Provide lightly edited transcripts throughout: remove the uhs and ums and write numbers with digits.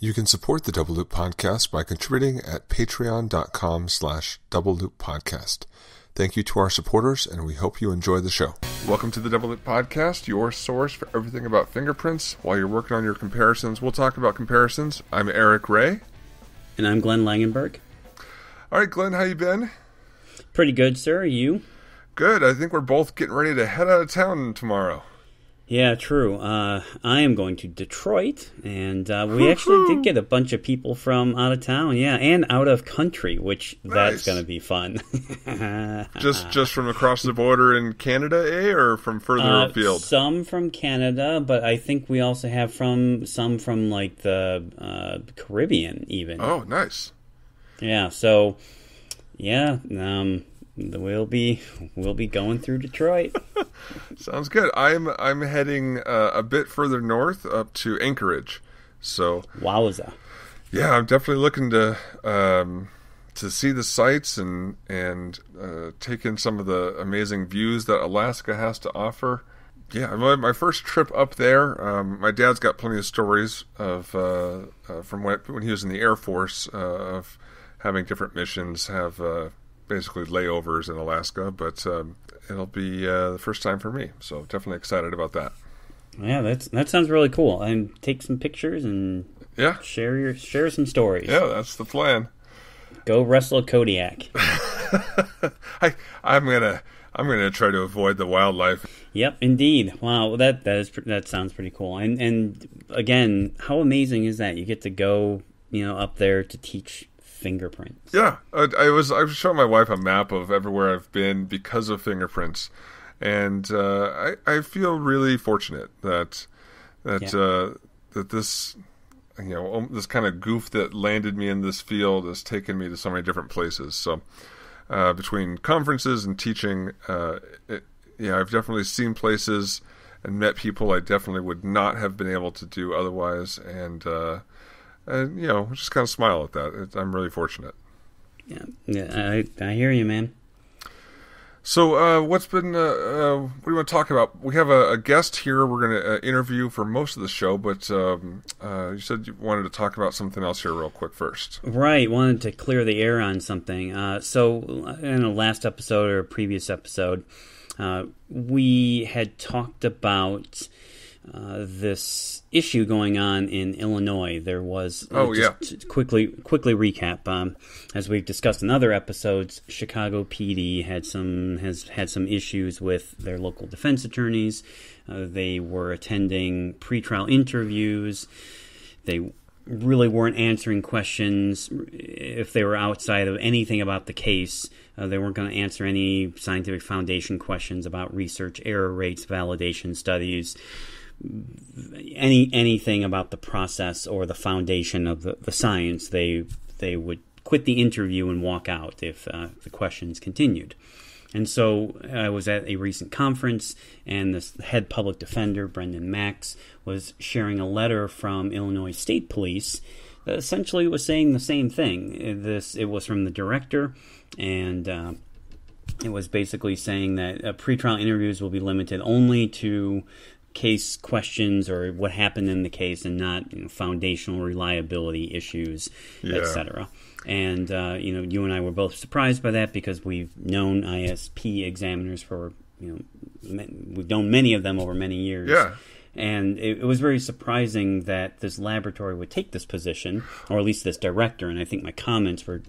You can support the Double Loop Podcast by contributing at patreon.com/Double Loop Podcast. Thank you to our supporters, and we hope you enjoy the show. Welcome to the Double Loop Podcast, your source for everything about fingerprints. While you're working on your comparisons, we'll talk about comparisons. I'm Eric Ray. And I'm Glenn Langenburg. All right, Glenn, how you been? Pretty good, sir. You? Good. I think we're both getting ready to head out of town tomorrow. Yeah, true. I am going to Detroit, and we actually did get a bunch of people from out of town, yeah, and out of country, which that's going to be fun. just from across the border in Canada, eh, or from further afield? Some from Canada, but I think we also have some from like the Caribbean, even. Oh, nice. Yeah. So, yeah. We'll be going through Detroit. Sounds good. I'm heading a bit further north up to Anchorage. So wowza. Yeah, I'm definitely looking to see the sights and take in some of the amazing views that Alaska has to offer. Yeah, my first trip up there. My dad's got plenty of stories of from when he was in the Air Force of having different missions basically layovers in Alaska, but it'll be the first time for me, so definitely excited about that. Yeah, that sounds really cool. And take some pictures and share some stories. Yeah, that's the plan. Go wrestle a Kodiak. I'm gonna try to avoid the wildlife. Yep, indeed. Wow, that sounds pretty cool. And again, how amazing is that? You get to go, up there to teach fingerprints. Yeah, I was showing my wife a map of everywhere I've been because of fingerprints, and I feel really fortunate that this this kind of goof that landed me in this field has taken me to so many different places. So between conferences and teaching, I've definitely seen places and met people I definitely would not have been able to do otherwise, and. And, just kind of smile at that. I'm really fortunate. Yeah, I hear you, man. So what do you want to talk about? We have a guest here we're going to interview for most of the show, but you said you wanted to talk about something else here real quick first. Right, wanted to clear the air on something. So in a last episode or a previous episode, we had talked about... this issue going on in Illinois. There was quickly recap. As we've discussed in other episodes, Chicago PD has had some issues with their local defense attorneys. They were attending pretrial interviews. They really weren't answering questions if they were outside of anything about the case. They weren't going to answer any scientific foundation questions about research error rates, validation studies. Anything about the process or the foundation of the science, they would quit the interview and walk out if the questions continued. And so I was at a recent conference, and this head public defender, Brendan Max, was sharing a letter from Illinois State Police that essentially was saying the same thing. It was from the director, and it was basically saying that pretrial interviews will be limited only to case questions or what happened in the case, and not foundational reliability issues, etc. And you and I were both surprised by that, because we've known ISP examiners for we've known many of them over many years. Yeah. And it was very surprising that this laboratory would take this position, or at least this director. And I think my comments were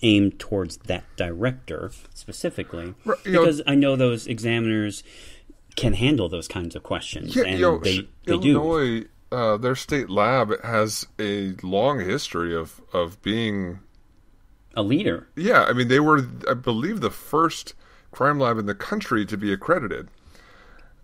aimed towards that director specifically, because I know those examiners can handle those kinds of questions, and they do. Illinois, their state lab has a long history of being a leader. Yeah, I mean, they were, I believe, the first crime lab in the country to be accredited.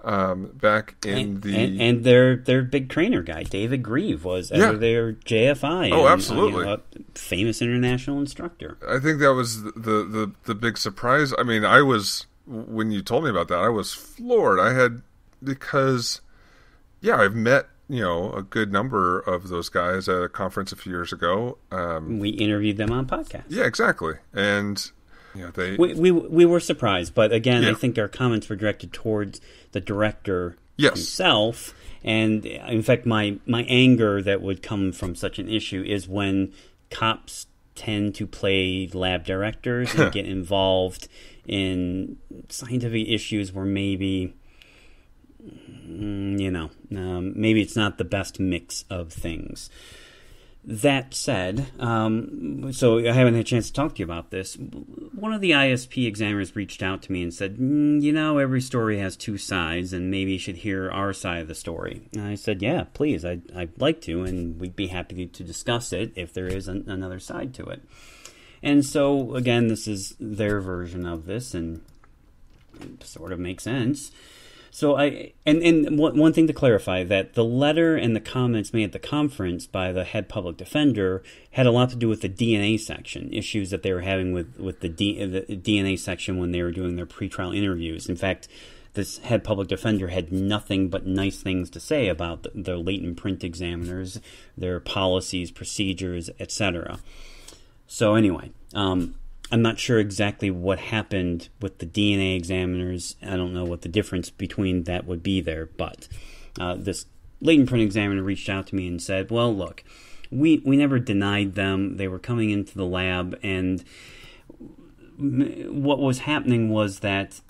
Back in their big trainer guy, David Grieve, was their JFI. Oh, absolutely, a famous international instructor. I think that was the big surprise. I mean, I was. When you told me about that, I was floored. I've met, a good number of those guys at a conference a few years ago. We interviewed them on podcast. Yeah, exactly. And we were surprised, but again, I think our comments were directed towards the director yes. himself. And in fact, my anger that would come from such an issue is when cops tend to play lab directors and get involved in scientific issues where maybe, you know, maybe it's not the best mix of things. That said, so I haven't had a chance to talk to you about this. One of the ISP examiners reached out to me and said, you know, every story has two sides and maybe you should hear our side of the story. And I said, yeah, please, I'd like to, and we'd be happy to discuss it if there is another side to it. And so, again, this is their version of this, and it sort of makes sense. So and one thing to clarify, that the letter and the comments made at the conference by the head public defender had a lot to do with the DNA section, issues that they were having with the DNA section when they were doing their pretrial interviews. In fact, this head public defender had nothing but nice things to say about the latent print examiners, their policies, procedures, etc. So anyway, I'm not sure exactly what happened with the DNA examiners. I don't know what the difference between that would be there, but this latent print examiner reached out to me and said, well, look, we never denied them. They were coming into the lab, and what was happening was that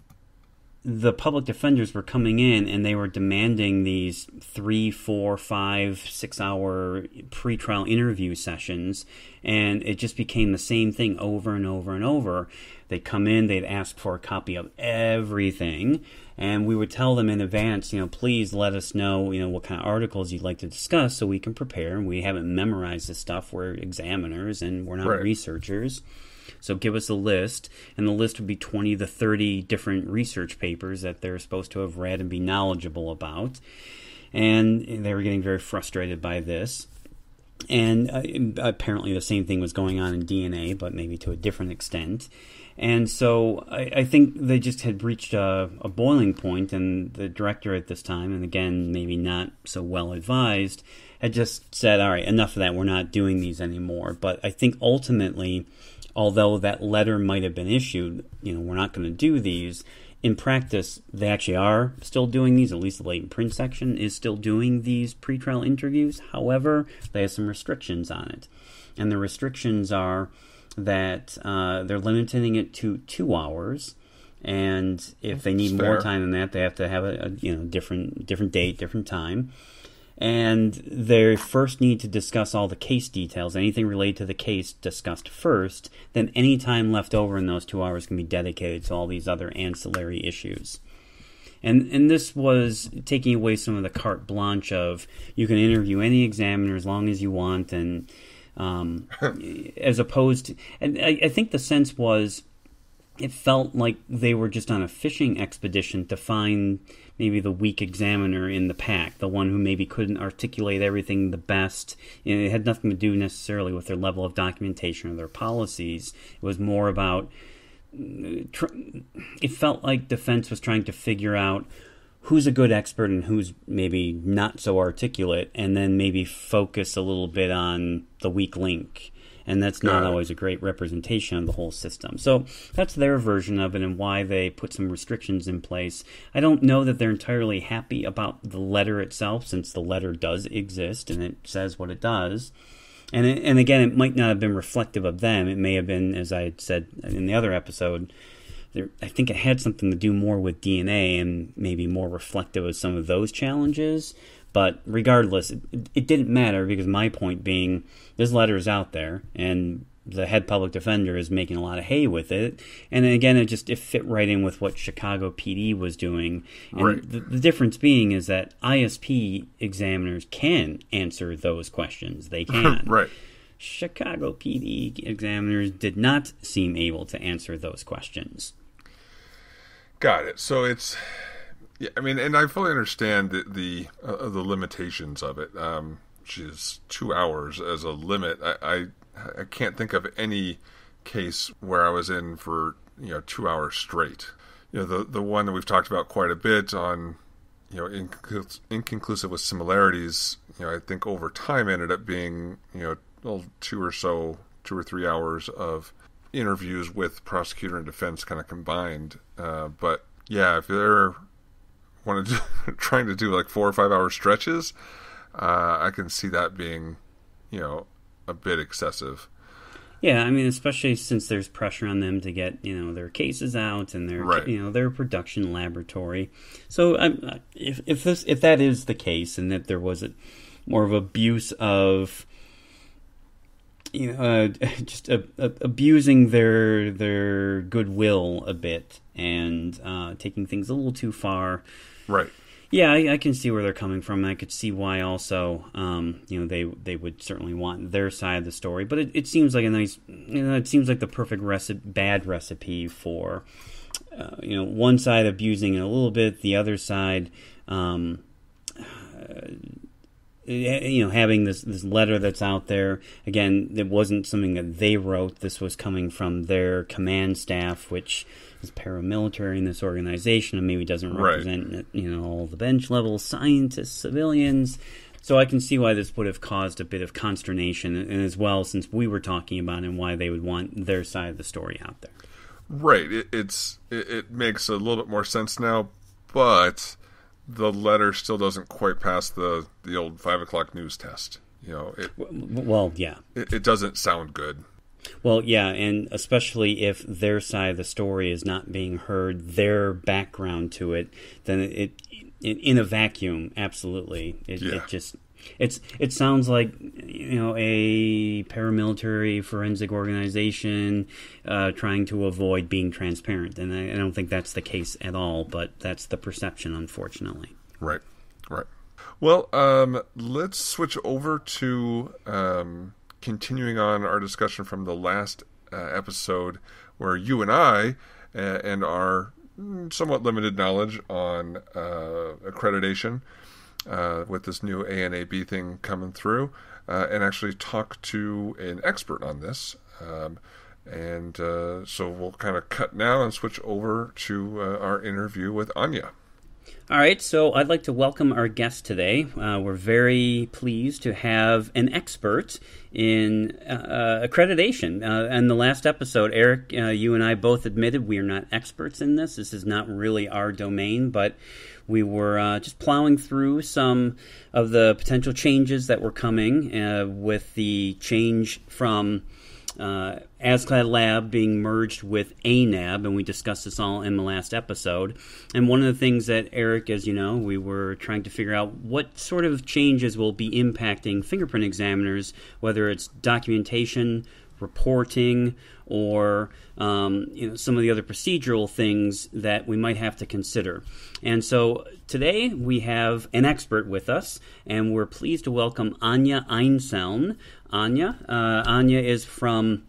the public defenders were coming in and they were demanding these 3, 4, 5, 6 hour pretrial interview sessions, and it just became the same thing over and over and over. They'd come in, they'd ask for a copy of everything, and we would tell them in advance, you know, please let us know, you know, what kind of articles you'd like to discuss so we can prepare. And we haven't memorized this stuff. We're examiners and we're not right. researchers. So give us a list, and the list would be 20 to 30 different research papers that they're supposed to have read and be knowledgeable about. And they were getting very frustrated by this. And apparently the same thing was going on in DNA, but maybe to a different extent. And so I think they just had reached a boiling point, and the director at this time, and again, maybe not so well advised, had just said, all right, enough of that. We're not doing these anymore. But I think ultimately, although that letter might have been issued, you know, we're not going to do these. In practice, they actually are still doing these. At least the latent print section is still doing these pretrial interviews. However, they have some restrictions on it. And the restrictions are that they're limiting it to 2 hours. And if they need more time than that, they have to have a you know, different date, different time. And they first need to discuss all the case details, anything related to the case discussed first. Then any time left over in those 2 hours can be dedicated to all these other ancillary issues. And this was taking away some of the carte blanche of you can interview any examiner as long as you want, and as opposed to, and I think the sense was, it felt like they were just on a fishing expedition to find maybe the weak examiner in the pack, the one who maybe couldn't articulate everything the best. And it had nothing to do necessarily with their level of documentation or their policies. It was more about, it felt like defense was trying to figure out who's a good expert and who's maybe not so articulate, and then maybe focus a little bit on the weak link. And that's not always a great representation of the whole system. So that's their version of it and why they put some restrictions in place. I don't know that they're entirely happy about the letter itself, since the letter does exist and it says what it does. And again, it might not have been reflective of them. It may have been, as I had said in the other episode, I think it had something to do more with DNA and maybe more reflective of some of those challenges. But regardless, it didn't matter, because my point being, this letter is out there, and the head public defender is making a lot of hay with it. And again, it fit right in with what Chicago PD was doing. And right. the difference being is that ISP examiners can answer those questions. They can. Right. Chicago PD examiners did not seem able to answer those questions. Got it. So it's... Yeah, I mean, and I fully understand the limitations of it, which is 2 hours as a limit. I can't think of any case where I was in for 2 hours straight. You know, the one that we've talked about quite a bit on, inconclusive with similarities. You know, I think over time ended up being 2 or 3 hours of interviews with prosecutor and defense kind of combined. But yeah, if they're when I'm trying to do like 4 or 5 hour stretches, I can see that being, you know, a bit excessive. Yeah, I mean, especially since there's pressure on them to get, you know, their cases out and their, right, you know, their production laboratory. So if that is the case, and that there was more of abuse of, you know, just abusing their goodwill a bit and taking things a little too far. Right. Yeah, I can see where they're coming from. I could see why also, you know, they would certainly want their side of the story. But it seems like a nice, you know, it seems like the perfect bad recipe for, you know, one side abusing it a little bit, the other side, you know, having this letter that's out there. Again, it wasn't something that they wrote. This was coming from their command staff, which is paramilitary in this organization and maybe doesn't represent, right, you know, all the bench level scientists, civilians. So I can see why this would have caused a bit of consternation, and as well, since we were talking about it, and why they would want their side of the story out there. Right. It makes a little bit more sense now, but the letter still doesn't quite pass the old 5 o'clock news test. You know, well, yeah, it doesn't sound good. Well, yeah, and especially if their side of the story is not being heard, their background to it, then it in a vacuum, absolutely. It sounds like, you know, a paramilitary forensic organization trying to avoid being transparent, and I don't think that's the case at all. But that's the perception, unfortunately. Right, right. Well, let's switch over to continuing on our discussion from the last episode, where you and I and our somewhat limited knowledge on accreditation. With this new ANAB thing coming through, and actually talk to an expert on this. So we'll kind of cut now and switch over to our interview with Anja. All right, so I'd like to welcome our guest today. We're very pleased to have an expert in accreditation. In the last episode, Eric, you and I both admitted we are not experts in this. This is not really our domain, but we were just plowing through some of the potential changes that were coming with the change from ASCLD/LAB being merged with ANAB, and we discussed this all in the last episode. And one of the things that, Eric, as you know, we were trying to figure out what sort of changes will be impacting fingerprint examiners, whether it's documentation, reporting, or you know, some of the other procedural things that we might have to consider. And so today we have an expert with us, and we're pleased to welcome Anja Einseln. Anja is from,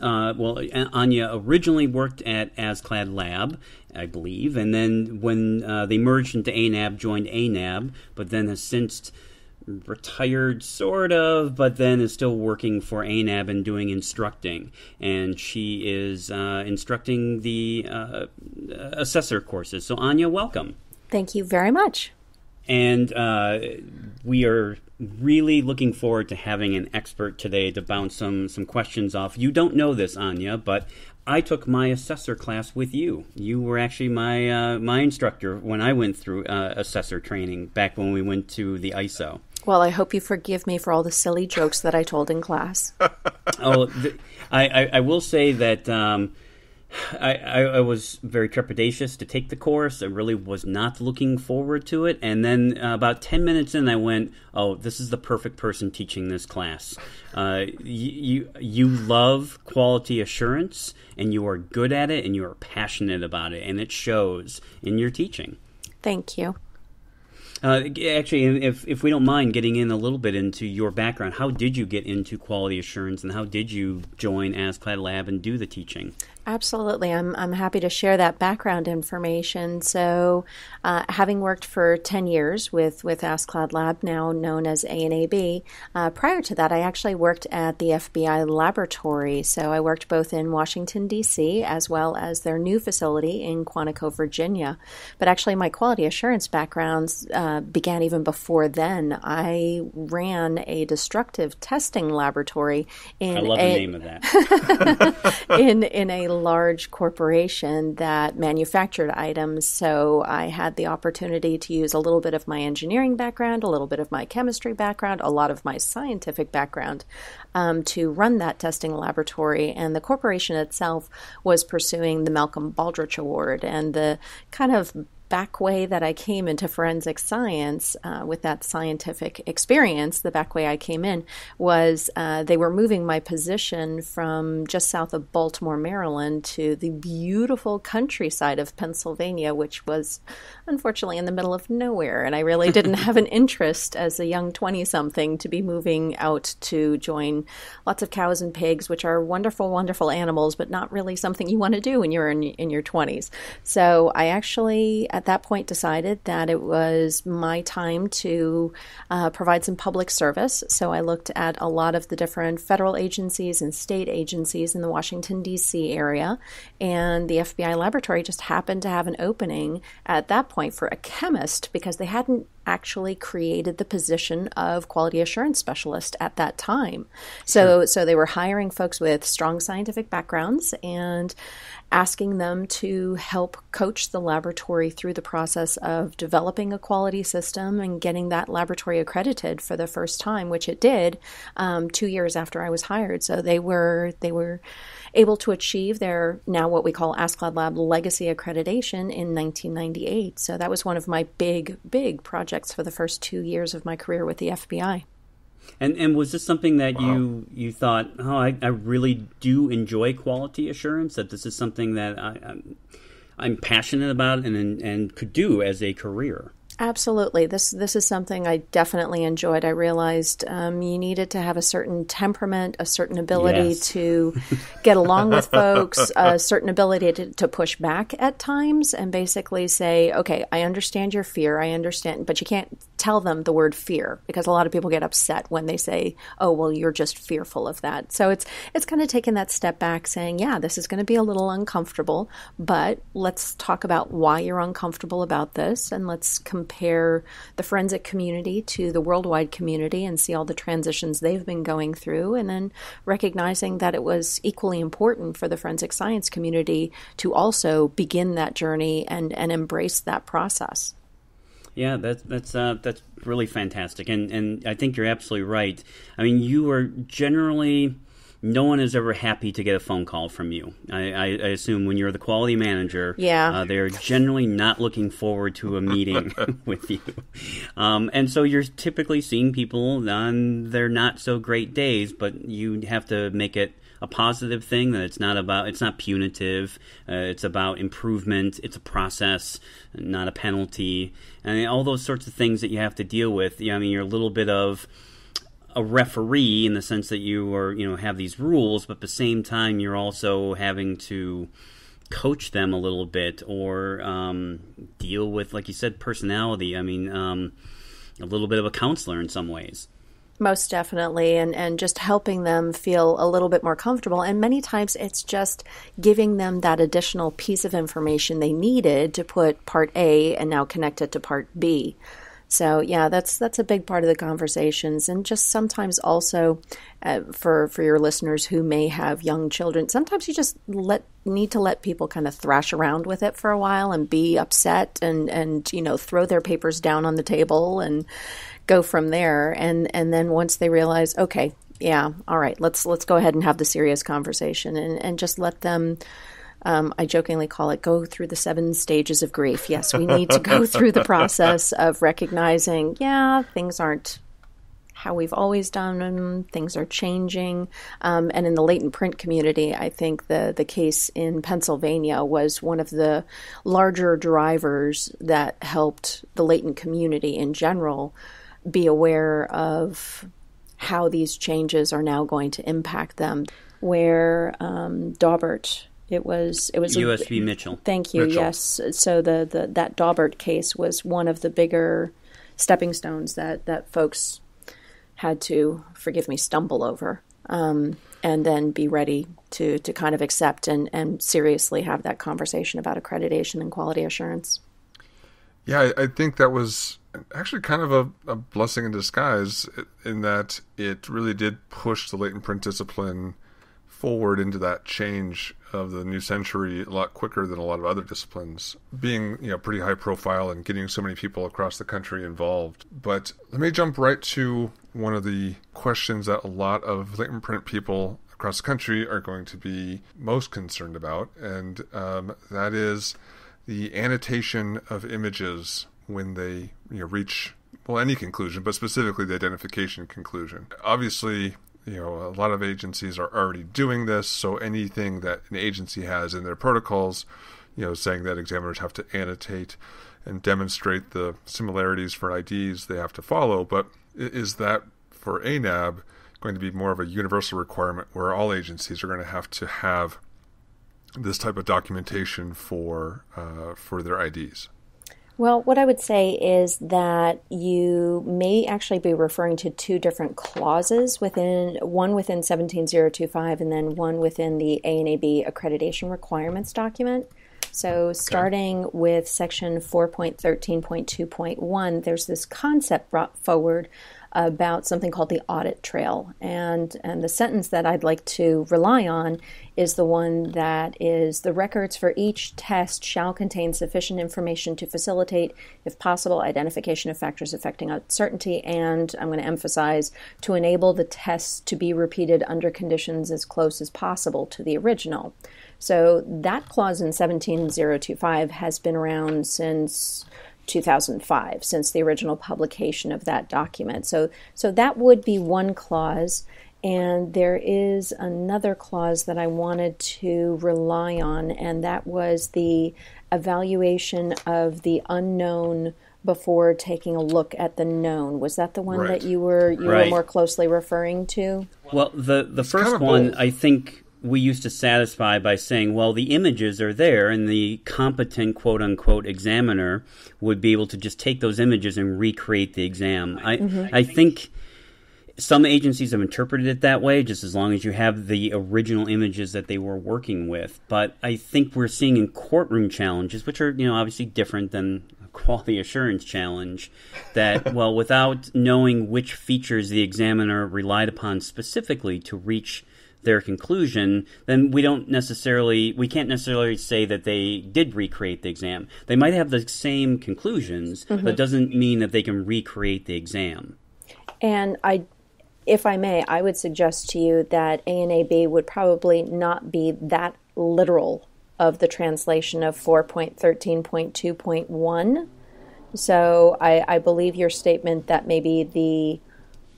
Anja originally worked at ASCLD/LAB, I believe, and then when they merged into ANAB, joined ANAB, but then has since retired, sort of, but then is still working for ANAB and doing instructing. And she is instructing the assessor courses. So, Anja, welcome. Thank you very much. And we are really looking forward to having an expert today to bounce some questions off. You don't know this, Anja, but I took my assessor class with you. You were actually my my instructor when I went through assessor training back when we went to the ISO. Well, I hope you forgive me for all the silly jokes that I told in class. I will say that I was very trepidatious to take the course. I really was not looking forward to it. And then about 10 minutes in, I went, oh, this is the perfect person teaching this class. You love quality assurance, and you are good at it, and you are passionate about it, and it shows in your teaching. Thank you. Actually, if we don't mind getting in a little bit into your background, how did you get into quality assurance, and how did you join ASCLD/LAB and do the teaching? Absolutely. I'm happy to share that background information. So having worked for 10 years with ASCLD/LAB, now known as ANAB, prior to that, I actually worked at the FBI laboratory. So I worked both in Washington, D.C., as well as their new facility in Quantico, Virginia. But actually, my quality assurance backgrounds began even before then. I ran a destructive testing laboratory in I love the name of that. in a large corporation that manufactured items, so I had the opportunity to use a little bit of my engineering background, a little bit of my chemistry background, a lot of my scientific background to run that testing laboratory. And the corporation itself was pursuing the Malcolm Baldrige Award, and the kind of back way that I came into forensic science with that scientific experience, the back way I came in was they were moving my position from just south of Baltimore, Maryland to the beautiful countryside of Pennsylvania, which was unfortunately in the middle of nowhere. And I really didn't have an interest as a young 20-something to be moving out to join lots of cows and pigs, which are wonderful, wonderful animals, but not really something you want to do when you're in your 20s. So I actually at that point decided that it was my time to provide some public service. So I looked at a lot of the different federal agencies and state agencies in the Washington, D.C. area, and the FBI laboratory just happened to have an opening at that point for a chemist because they hadn't actually created the position of quality assurance specialist at that time. So, so they were hiring folks with strong scientific backgrounds and asking them to help coach the laboratory through the process of developing a quality system and getting that laboratory accredited for the first time, which it did 2 years after I was hired. So they were able to achieve their now what we call ASCLD/LAB legacy accreditation in 1998. So that was one of my big, big projects for the first 2 years of my career with the FBI. And was this something that you thought, I really do enjoy quality assurance, that this is something that I'm passionate about and could do as a career? Absolutely. This is something I definitely enjoyed. I realized you needed to have a certain temperament, a certain ability to get along with folks, a certain ability to push back at times and basically say, okay, I understand your fear. I understand, but you can't tell them the word fear because a lot of people get upset when they say, oh, well, you're just fearful of that. So it's kind of taking that step back saying, yeah, this is going to be a little uncomfortable, but let's talk about why you're uncomfortable about this and let's compare the forensic community to the worldwide community and see all the transitions they've been going through, and then recognizing that it was equally important for the forensic science community to also begin that journey and embrace that process. Yeah, that's really fantastic, and I think you're absolutely right. I mean, you are generally no one is ever happy to get a phone call from you. I assume when you're the quality manager, they're generally not looking forward to a meeting with you. And so you're typically seeing people on their not so great days, but you have to make it a positive thing, that it's not punitive, it's about improvement, it's a process, not a penalty. And all those sorts of things that you have to deal with. You know, I mean, you're a little bit of a referee in the sense that you are, have these rules, but at the same time, you're also having to coach them a little bit or deal with, like you said, personality. I mean, a little bit of a counselor in some ways. Most definitely, and just helping them feel a little bit more comfortable. And many times it's just giving them that additional piece of information they needed to put part A and now connect it to part B. So yeah, that's a big part of the conversations, and just sometimes also for your listeners who may have young children, sometimes you just need to let people kind of thrash around with it for a while and be upset and throw their papers down on the table and go from there. And then once they realize, okay, yeah, all right, let's go ahead and have the serious conversation and just let them. I jokingly call it go through the 7 stages of grief. Yes, we need to go through the process of recognizing, things aren't how we've always done them. Things are changing. And in the latent print community, I think the case in Pennsylvania was one of the larger drivers that helped the latent community in general be aware of how these changes are now going to impact them, where Daubert... It was U.S. v. Mitchell. Thank you. Mitchell. Yes. So that Daubert case was one of the bigger stepping stones that folks had to, forgive me, stumble over, and then be ready to kind of accept and seriously have that conversation about accreditation and quality assurance. Yeah, I think that was actually kind of a blessing in disguise in that it really did push the latent print discipline forward into that change of the new century a lot quicker than a lot of other disciplines, being, you know, pretty high profile and getting so many people across the country involved. But let me jump right to one of the questions that a lot of latent print people across the country are going to be most concerned about, and that is the annotation of images when they, you know, reach, well, any conclusion, but specifically the identification conclusion. Obviously, you know, a lot of agencies are already doing this, so anything that an agency has in their protocols, you know, saying that examiners have to annotate and demonstrate the similarities for IDs, they have to follow. But is that for ANAB going to be more of a universal requirement where all agencies are going to have this type of documentation for their IDs? Well, what I would say is that you may actually be referring to two different clauses, one within 17025 and then one within the ANAB accreditation requirements document. So starting with section 4.13.2.1, there's this concept brought forward about something called the audit trail. And the sentence that I'd like to rely on is the one that is, the records for each test shall contain sufficient information to facilitate, if possible, identification of factors affecting uncertainty, and I'm going to emphasize, to enable the tests to be repeated under conditions as close as possible to the original. So that clause in 17025 has been around since 2005, since the original publication of that document. So that would be one clause, and there is another clause that I wanted to rely on, and that was the evaluation of the unknown before taking a look at the known. Was that the one that you were more closely referring to? Well, the first one, I think we used to satisfy by saying, well, the images are there and the competent quote-unquote examiner would be able to just take those images and recreate the exam. I think some agencies have interpreted it that way, just as long as you have the original images that they were working with. But I think we're seeing in courtroom challenges, which are, you know, obviously different than a quality assurance challenge, that, well, without knowing which features the examiner relied upon specifically to reach their conclusion, then we can't necessarily say that they did recreate the exam. They might have the same conclusions, but doesn't mean that they can recreate the exam. And if I may, I would suggest to you that ANAB would probably not be that literal of the translation of 4.13.2.1. So I believe your statement that maybe the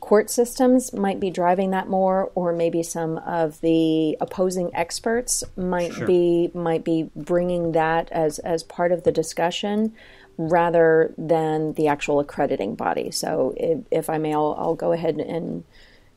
court systems might be driving that more, or maybe some of the opposing experts might be bringing that as part of the discussion rather than the actual accrediting body. So if I may, I'll go ahead and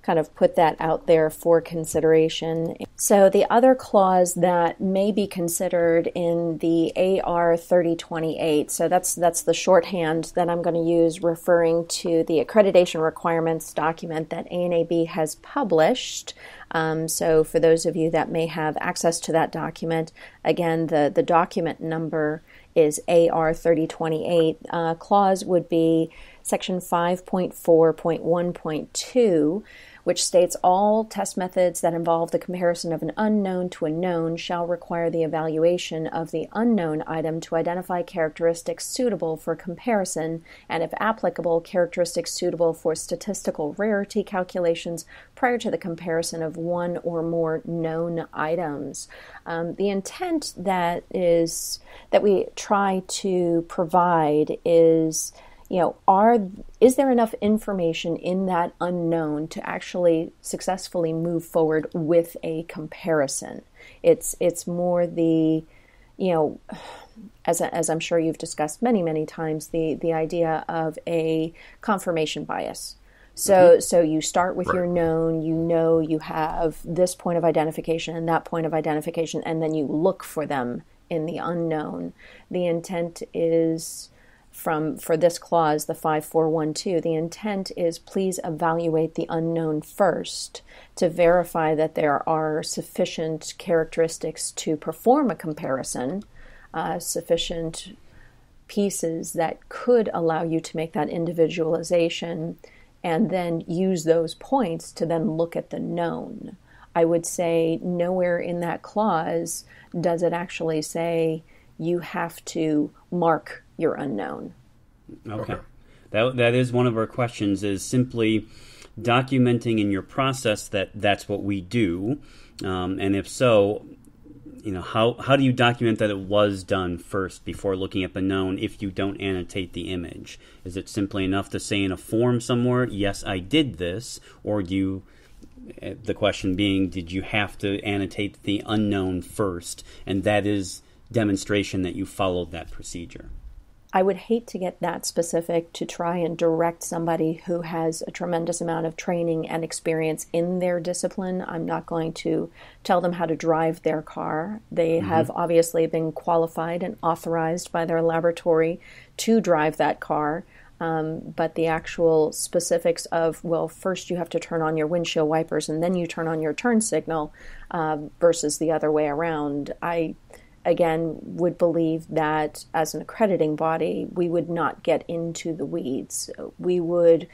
kind of put that out there for consideration. So the other clause that may be considered in the AR 3028, so that's the shorthand that I'm going to use referring to the accreditation requirements document that ANAB has published. So for those of you that may have access to that document, again, the document number is AR 3028. Clause would be section 5.4.1.2, which states all test methods that involve the comparison of an unknown to a known shall require the evaluation of the unknown item to identify characteristics suitable for comparison, and if applicable, characteristics suitable for statistical rarity calculations prior to the comparison of one or more known items. The intent that we try to provide is, you know, is there enough information in that unknown to actually successfully move forward with a comparison? It's more the, you know, as I'm sure you've discussed many, many times, the idea of a confirmation bias. So you start with your known, you know you have this point of identification and that point of identification, and then you look for them in the unknown. The intent is, for this clause, the 5412, the intent is please evaluate the unknown first to verify that there are sufficient characteristics to perform a comparison, sufficient pieces that could allow you to make that individualization, and then use those points to then look at the known. I would say nowhere in that clause does it actually say you have to mark your unknown. Okay. That is one of our questions, is simply documenting in your process that that's what we do. And if so, you know, how do you document that it was done first before looking at the known if you don't annotate the image? Is it simply enough to say in a form somewhere, yes, I did this? Or do you, the question being, did you have to annotate the unknown first? And that is demonstration that you followed that procedure. I would hate to get that specific to try and direct somebody who has a tremendous amount of training and experience in their discipline. I'm not going to tell them how to drive their car. They mm-hmm. have obviously been qualified and authorized by their laboratory to drive that car. But the actual specifics of, well, first you have to turn on your windshield wipers and then you turn on your turn signal versus the other way around, I again would believe that as an accrediting body, we would not get into the weeds. We would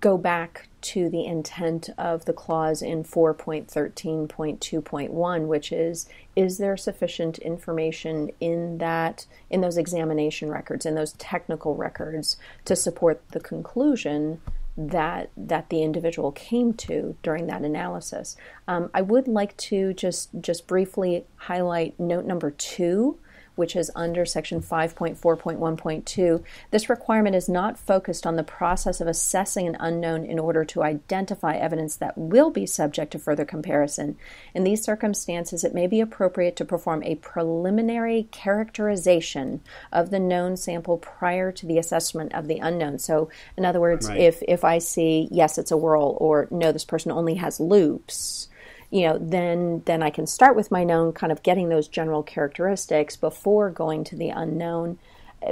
go back to the intent of the clause in 4.13.2.1, which is there sufficient information in that, in those examination records, in those technical records, to support the conclusion that the individual came to during that analysis. I would like to just briefly highlight note number 2, which is under section 5.4.1.2. This requirement is not focused on the process of assessing an unknown in order to identify evidence that will be subject to further comparison. In these circumstances, it may be appropriate to perform a preliminary characterization of the known sample prior to the assessment of the unknown. So, in other words, right. if I see, yes, it's a whirl, or no, this person only has loops, you know, then I can start with my known, kind of getting those general characteristics before going to the unknown.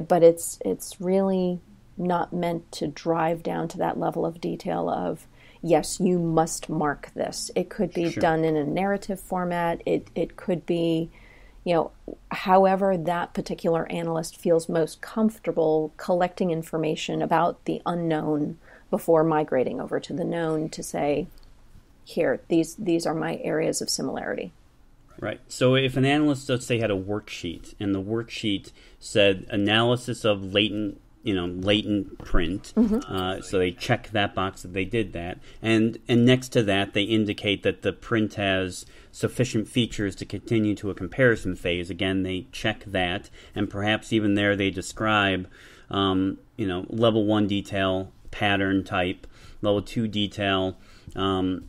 But it's really not meant to drive down to that level of detail of, yes, you must mark this. It could be sure. done in a narrative format. It could be, you know, however that particular analyst feels most comfortable collecting information about the unknown before migrating over to the known to say, here, these are my areas of similarity. Right. So if an analyst, let's say, had a worksheet, and the worksheet said analysis of latent print, mm-hmm. So they check that box that they did that, and next to that they indicate that the print has sufficient features to continue to a comparison phase. Again, they check that, and perhaps even there they describe, level 1 detail, pattern type, level 2 detail,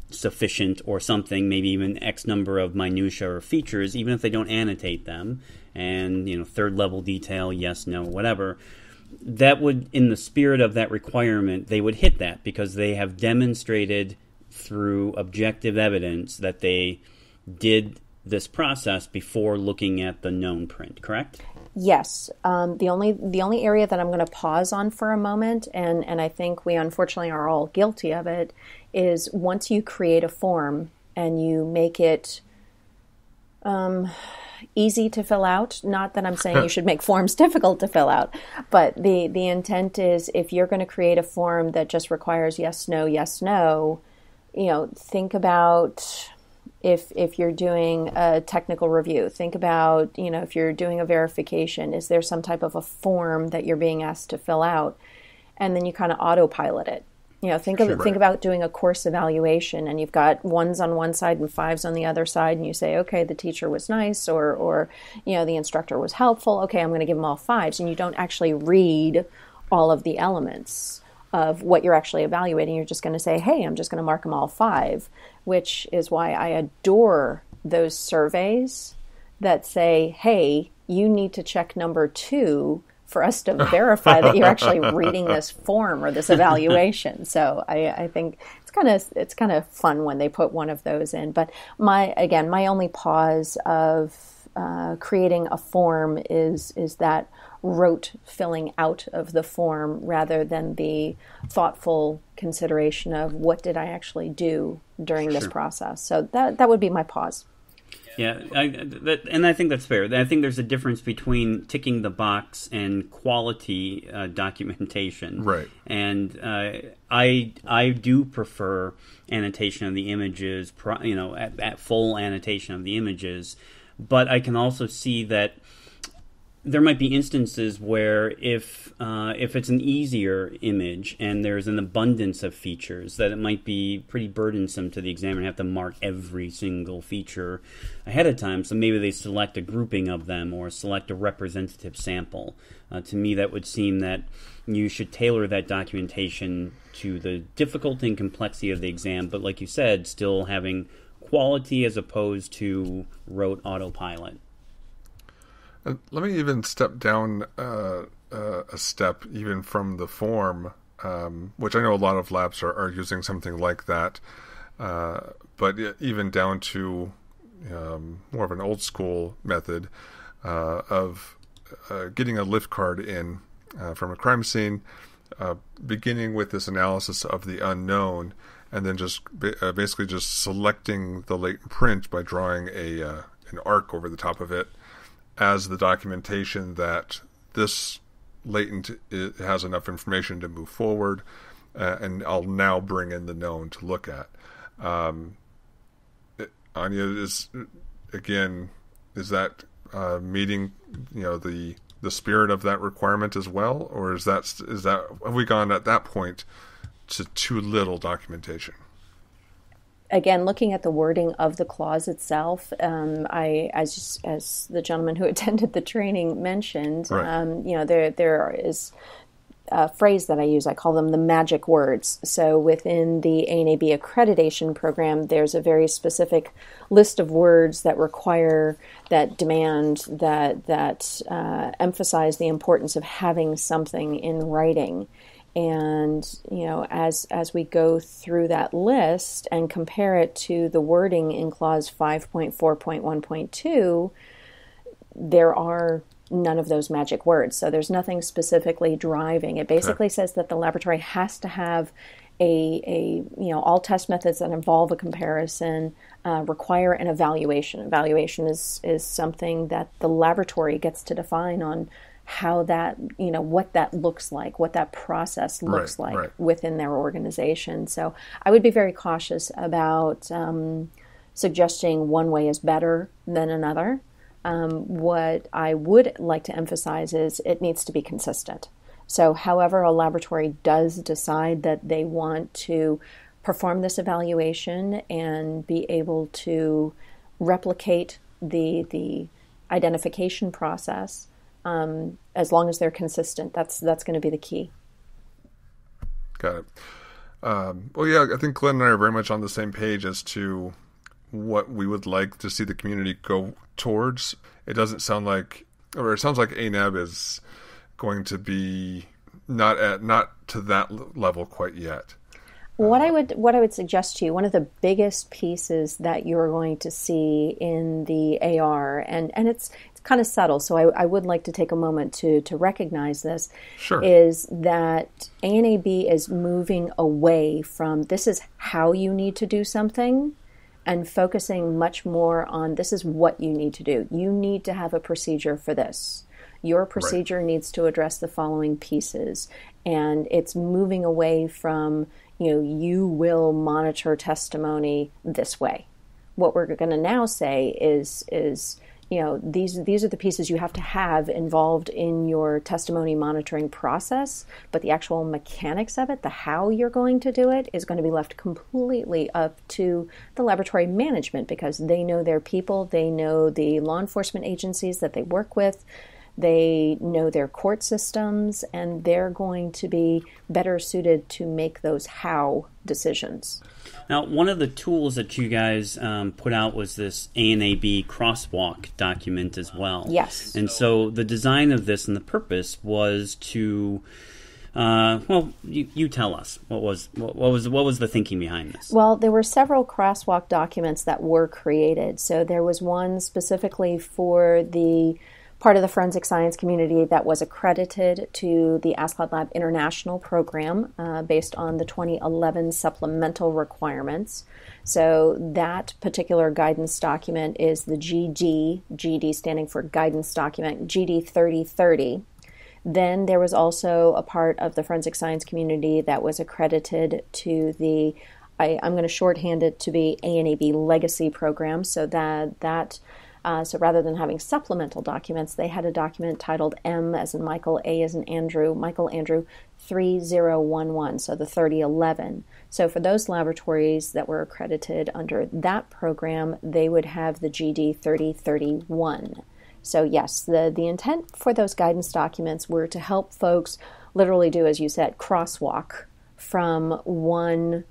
sufficient or something, maybe even X number of minutia or features, even if they don't annotate them, and third level detail, yes, no, whatever. That would, in the spirit of that requirement, they would hit that because they have demonstrated through objective evidence that they did this process before looking at the known print, correct? Yes. The only area that I'm going to pause on for a moment, and I think we unfortunately are all guilty of it, is once you create a form and you make it easy to fill out, not that I'm saying you should make forms difficult to fill out, but the intent is if you're going to create a form that just requires yes, no, think about... If you're doing a technical review, think about, if you're doing a verification, is there some type of a form that you're being asked to fill out? And then you kind of autopilot it. Think about doing a course evaluation, and you've got 1s on one side and 5s on the other side, and you say, okay, the teacher was nice, or the instructor was helpful. Okay, I'm going to give them all 5s, and you don't actually read all of the elements of what you're actually evaluating. You're just going to say, hey, I'm just going to mark them all 5, which is why I adore those surveys that say, hey, you need to check number 2 for us to verify that you're actually reading this form or this evaluation. So I think it's kind of fun when they put one of those in. But my only pause of creating a form is that rote filling out of the form rather than the thoughtful consideration of what did I actually do during this process. So that would be my pause. Yeah, I think that's fair. I think there's a difference between ticking the box and quality documentation. Right. And I do prefer annotation of the images, at full annotation of the images. But I can also see that there might be instances where if it's an easier image and there's an abundance of features, that it might be pretty burdensome to the examiner to have to mark every single feature ahead of time. So maybe they select a grouping of them or select a representative sample. To me, that would seem that you should tailor that documentation to the difficulty and complexity of the exam, but like you said, still having quality as opposed to rote autopilot. Let me even step down a step even from the form, which I know a lot of labs are using something like that, but even down to more of an old school method of getting a lift card in from a crime scene, beginning with this analysis of the unknown, and then just basically just selecting the latent print by drawing an arc over the top of it, as the documentation that this latent has enough information to move forward, and I'll now bring in the known to look at. Anja, is that meeting the spirit of that requirement as well, or is that have we gone at that point to too little documentation? Again, looking at the wording of the clause itself, as the gentleman who attended the training mentioned, right. There is a phrase that I use. I call them the magic words. So within the ANAB accreditation program, there's a very specific list of words that require, that demand, that emphasize the importance of having something in writing. And, as we go through that list and compare it to the wording in clause 5.4.1.2, there are none of those magic words. So there's nothing specifically driving. It basically says that the laboratory has to have a all test methods that involve a comparison require an evaluation. Evaluation is something that the laboratory gets to define on how that, what that looks like, what that process looks like within their organization. So I would be very cautious about suggesting one way is better than another. What I would like to emphasize is it needs to be consistent. So however a laboratory does decide that they want to perform this evaluation and be able to replicate the identification process, as long as they're consistent, that's going to be the key. Got it. I think Glenn and I are very much on the same page as to what we would like to see the community go towards. It sounds like ANAB is going to be not to that level quite yet. What I would suggest to you, one of the biggest pieces that you're going to see in the AR, and it's kind of subtle, so I would like to take a moment to recognize this, is that ANAB is moving away from this is how you need to do something and focusing much more on this is what you need to do. You need to have a procedure for this. Your procedure needs to address the following pieces. And it's moving away from, you will monitor testimony this way. What we're going to now say is these are the pieces you have to have involved in your testimony monitoring process, but the actual mechanics of it, the how you're going to do it, is going to be left completely up to the laboratory management, because they know their people, they know the law enforcement agencies that they work with, they know their court systems, and they're going to be better suited to make those how decisions. Now, one of the tools that you guys put out was this ANAB crosswalk document as well. Yes. And so the design of this and the purpose was to... you tell us what was the thinking behind this. Well, there were several crosswalk documents that were created. So there was one specifically for the part of the forensic science community that was accredited to the ASCLD/LAB International Program based on the 2011 supplemental requirements. So that particular guidance document is the GD standing for guidance document, GD 3030. Then there was also a part of the forensic science community that was accredited to the, I'm going to shorthand it to be ANAB legacy program, so so rather than having supplemental documents, they had a document titled M as in Michael, A as in Andrew, Michael Andrew 3011, so the 3011. So for those laboratories that were accredited under that program, they would have the GD 3031. So yes, the intent for those guidance documents were to help folks literally do, as you said, crosswalk from one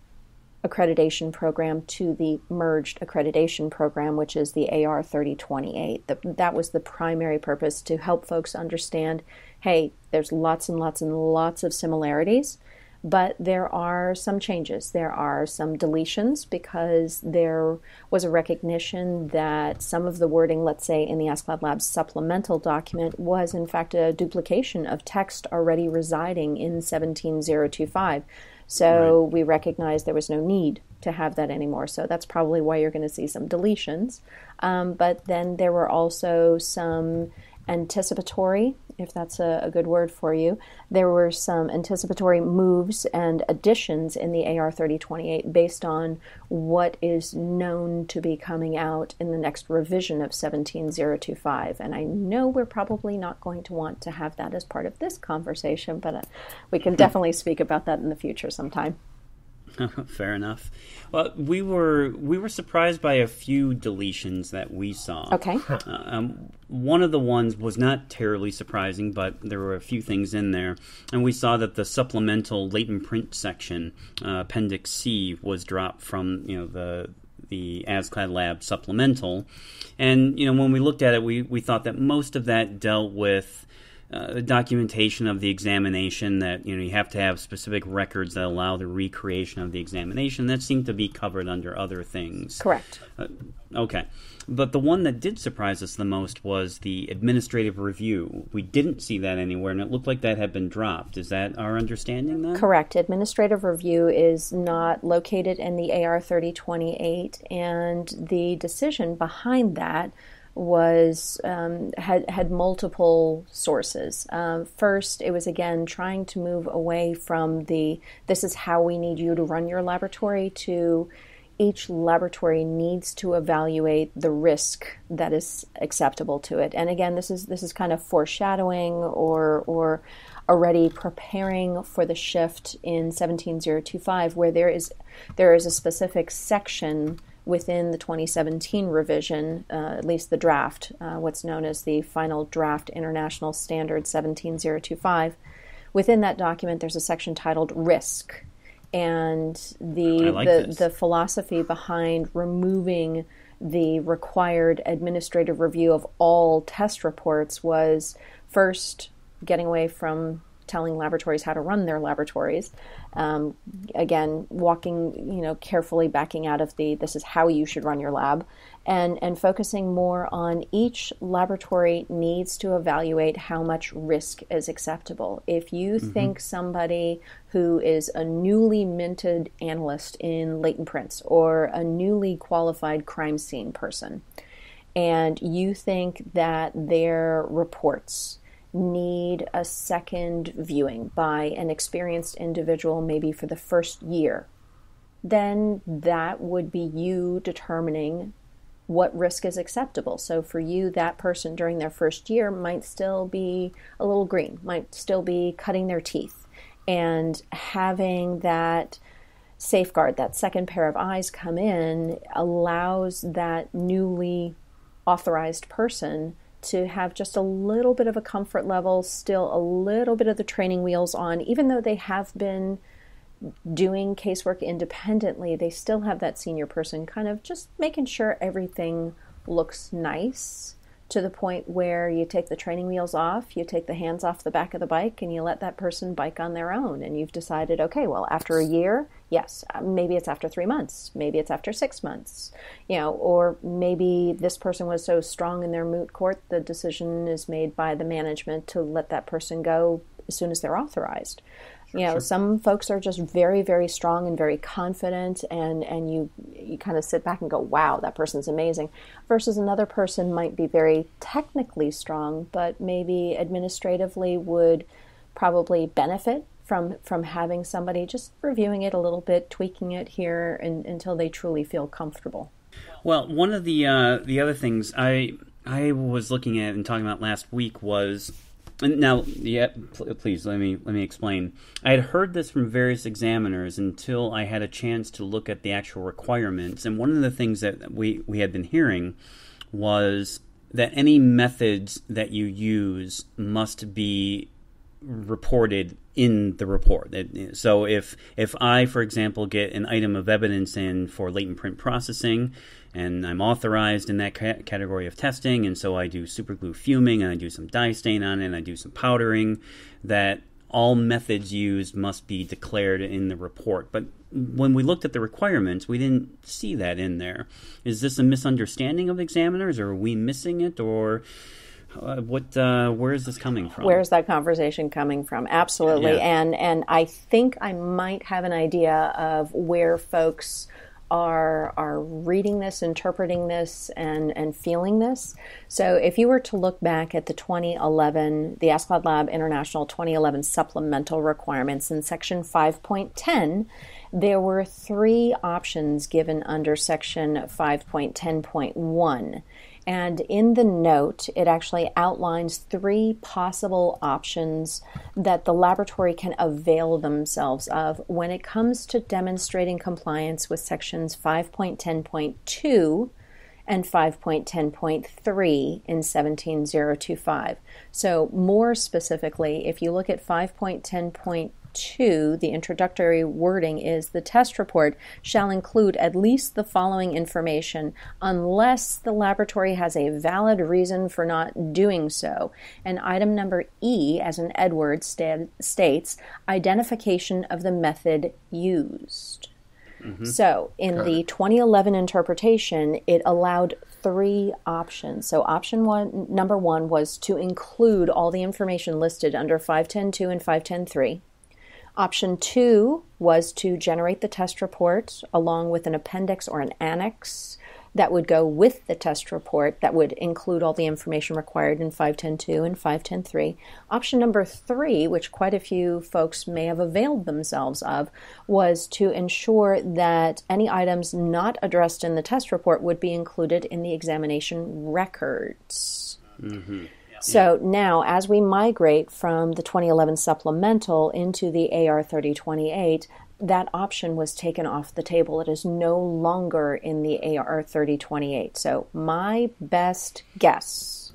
accreditation program to the merged accreditation program, which is the AR 3028. That was the primary purpose, to help folks understand, hey, there's lots and lots and lots of similarities, but there are some changes. There are some deletions because there was a recognition that some of the wording, let's say in the ASCLD/LAB supplemental document, was in fact a duplication of text already residing in 17025. So right. We recognized there was no need to have that anymore. So that's probably why you're going to see some deletions. But then there were also some anticipatory, if that's a good word for you, there were some anticipatory moves and additions in the AR 3028 based on what is known to be coming out in the next revision of 17025. And I know we're probably not going to want to have that as part of this conversation, but we can definitely speak about that in the future sometime. Fair enough. Well, we were surprised by a few deletions that we saw. Okay. One of the ones was not terribly surprising, but there were a few things in there, and we saw that the supplemental latent print section, Appendix C, was dropped from the ASCLD/LAB supplemental, and when we looked at it, we thought that most of that dealt with documentation of the examination, that you have to have specific records that allow the recreation of the examination. That seemed to be covered under other things. Correct. Okay. But the one that did surprise us the most was the administrative review. We didn't see that anywhere, and it looked like that had been dropped. Is that our understanding then? Correct. Administrative review is not located in the AR 3028, and the decision behind that was had multiple sources. First, it was again trying to move away from the "this is how we need you to run your laboratory" to each laboratory needs to evaluate the risk that is acceptable to it. And again, this is kind of foreshadowing or already preparing for the shift in 17025, where there is a specific section within the 2017 revision, at least the draft, what's known as the Final Draft International Standard 17025. Within that document, there's a section titled Risk. And the philosophy behind removing the required administrative review of all test reports was, first, getting away from telling laboratories how to run their laboratories. Again, walking, carefully backing out of the "this is how you should run your lab," and focusing more on each laboratory needs to evaluate how much risk is acceptable. If you think somebody who is a newly minted analyst in latent prints or a newly qualified crime scene person, and you think that their reports need a second viewing by an experienced individual, maybe for the first year, then that would be you determining what risk is acceptable. So for you, that person during their first year might still be a little green, might still be cutting their teeth, and having that safeguard, that second pair of eyes come in, allows that newly authorized person to have just a little bit of a comfort level, still a little bit of the training wheels on. Even though they have been doing casework independently, they still have that senior person kind of just making sure everything looks nice to the point where you take the training wheels off, you take the hands off the back of the bike, and you let that person bike on their own. And you've decided, okay, well, after a year, yes, maybe it's after 3 months, maybe it's after 6 months, you know, or maybe this person was so strong in their moot court, the decision is made by the management to let that person go as soon as they're authorized. You know, sure. Some folks are just very, very strong and very confident, and you kind of sit back and go, wow, that person's amazing, versus another person might be very technically strong, but maybe administratively would probably benefit from having somebody just reviewing it a little bit, tweaking it here until they truly feel comfortable. Well, one of the other things I was looking at and talking about last week was... Now, yeah, please, let me explain. I had heard this from various examiners until I had a chance to look at the actual requirements. And one of the things that we had been hearing was that any methods that you use must be reported in the report. So if I, for example, get an item of evidence in for latent print processing, and I'm authorized in that category of testing, and so I do superglue fuming, and I do some dye stain on it, and I do some powdering, that all methods used must be declared in the report. But when we looked at the requirements, we didn't see that in there. Is this a misunderstanding of examiners, or are we missing it, or... where is this coming from? Where is that conversation coming from? Absolutely. Yeah. And I think I might have an idea of where folks are reading this, interpreting this, and feeling this. So if you were to look back at the 2011, the ASCLD/LAB International 2011 Supplemental Requirements in Section 5.10, there were three options given under Section 5.10.1. And in the note, it actually outlines three possible options that the laboratory can avail themselves of when it comes to demonstrating compliance with sections 5.10.2 and 5.10.3 in 17025. So more specifically, if you look at 5.10.2, the introductory wording is the test report shall include at least the following information unless the laboratory has a valid reason for not doing so. And item number E, as in Edward, states identification of the method used. Mm-hmm. So in the 2011 interpretation, it allowed three options. So option one, number one, was to include all the information listed under 5.10.2 and 5.10.3. Option two was to generate the test report along with an appendix or an annex that would go with the test report that would include all the information required in 5.10.2 and 5.10.3. Option number three, which quite a few folks may have availed themselves of, was to ensure that any items not addressed in the test report would be included in the examination records. Mm-hmm. So now, as we migrate from the 2011 supplemental into the AR 3028, that option was taken off the table. It is no longer in the AR 3028. So my best guess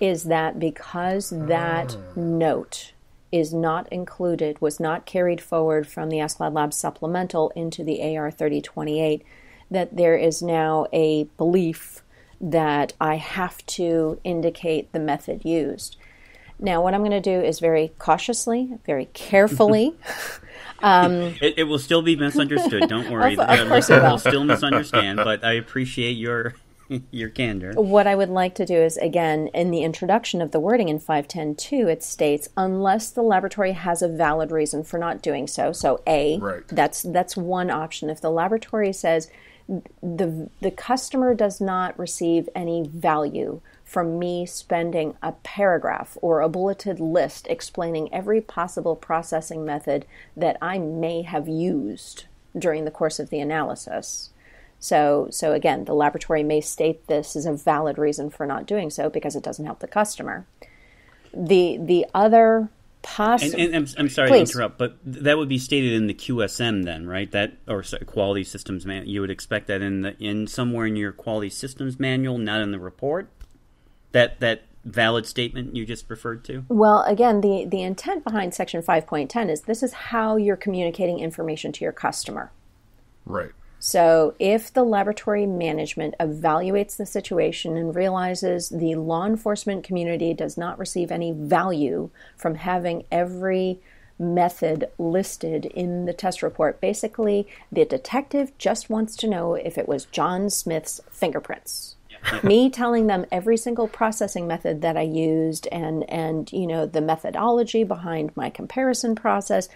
is that because that note is not included, was not carried forward from the ASCLD/LAB supplemental into the AR 3028, that there is now a belief that I have to indicate the method used. Now, what I'm going to do is very cautiously, very carefully. It will still be misunderstood. Don't worry. Of course it will still misunderstand, but I appreciate your candor. What I would like to do is, again, in the introduction of the wording in 5.10.2, it states, unless the laboratory has a valid reason for not doing so. So A, right. That's one option. If the laboratory says, the customer does not receive any value from me spending a paragraph or a bulleted list explaining every possible processing method that I may have used during the course of the analysis. So again, the laboratory may state this as a valid reason for not doing so because it doesn't help the customer. The other possible... I'm sorry to interrupt, but that would be stated in the QSM then, right? That, or sorry, Quality Systems Manual. You would expect that in somewhere in your Quality Systems Manual, not in the report? That valid statement you just referred to? Well, again, the intent behind Section 5.10 is this is how you're communicating information to your customer. Right. So if the laboratory management evaluates the situation and realizes the law enforcement community does not receive any value from having every method listed in the test report, basically the detective just wants to know if it was John Smith's fingerprints. Me telling them every single processing method that I used and you know, the methodology behind my comparison process,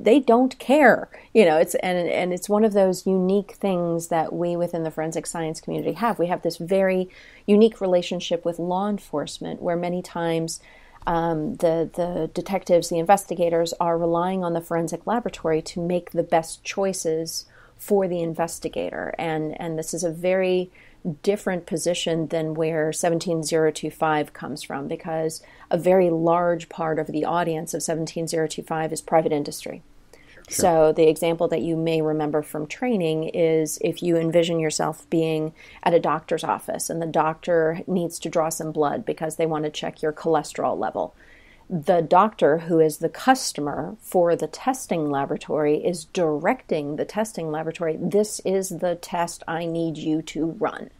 they don't care. You know, it's and it's one of those unique things that we within the forensic science community have. We have this very unique relationship with law enforcement where many times the detectives, the investigators are relying on the forensic laboratory to make the best choices for the investigator. And this is a very different position than where 17025 comes from, because a very large part of the audience of 17025 is private industry. Sure. So the example that you may remember from training is if you envision yourself being at a doctor's office and the doctor needs to draw some blood because they want to check your cholesterol level. The doctor, who is the customer for the testing laboratory, is directing the testing laboratory, this is the test I need you to run. Right.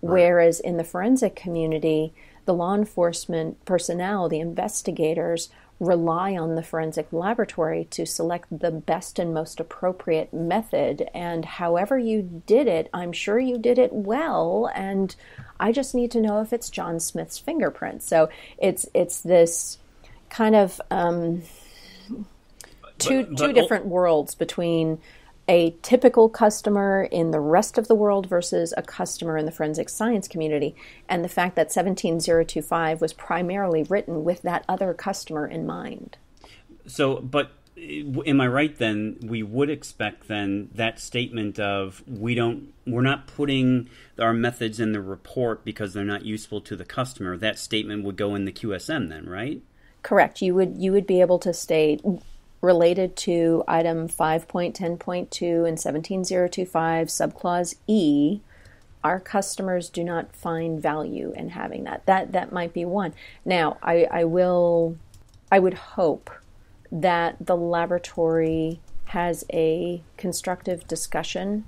Whereas in the forensic community, the law enforcement personnel, the investigators, rely on the forensic laboratory to select the best and most appropriate method. And however you did it, I'm sure you did it well, and I just need to know if it's John Smith's fingerprints. So it's this kind of two different worlds between a typical customer in the rest of the world versus a customer in the forensic science community, and the fact that 17025 was primarily written with that other customer in mind. So, but am I right then? We would expect then that statement of we're not putting our methods in the report because they're not useful to the customer. That statement would go in the QSM then, right? Correct. You would be able to state, related to item 5.10.2 and 17025 subclause E, our customers do not find value in having that. That might be one. Now, I would hope that the laboratory has a constructive discussion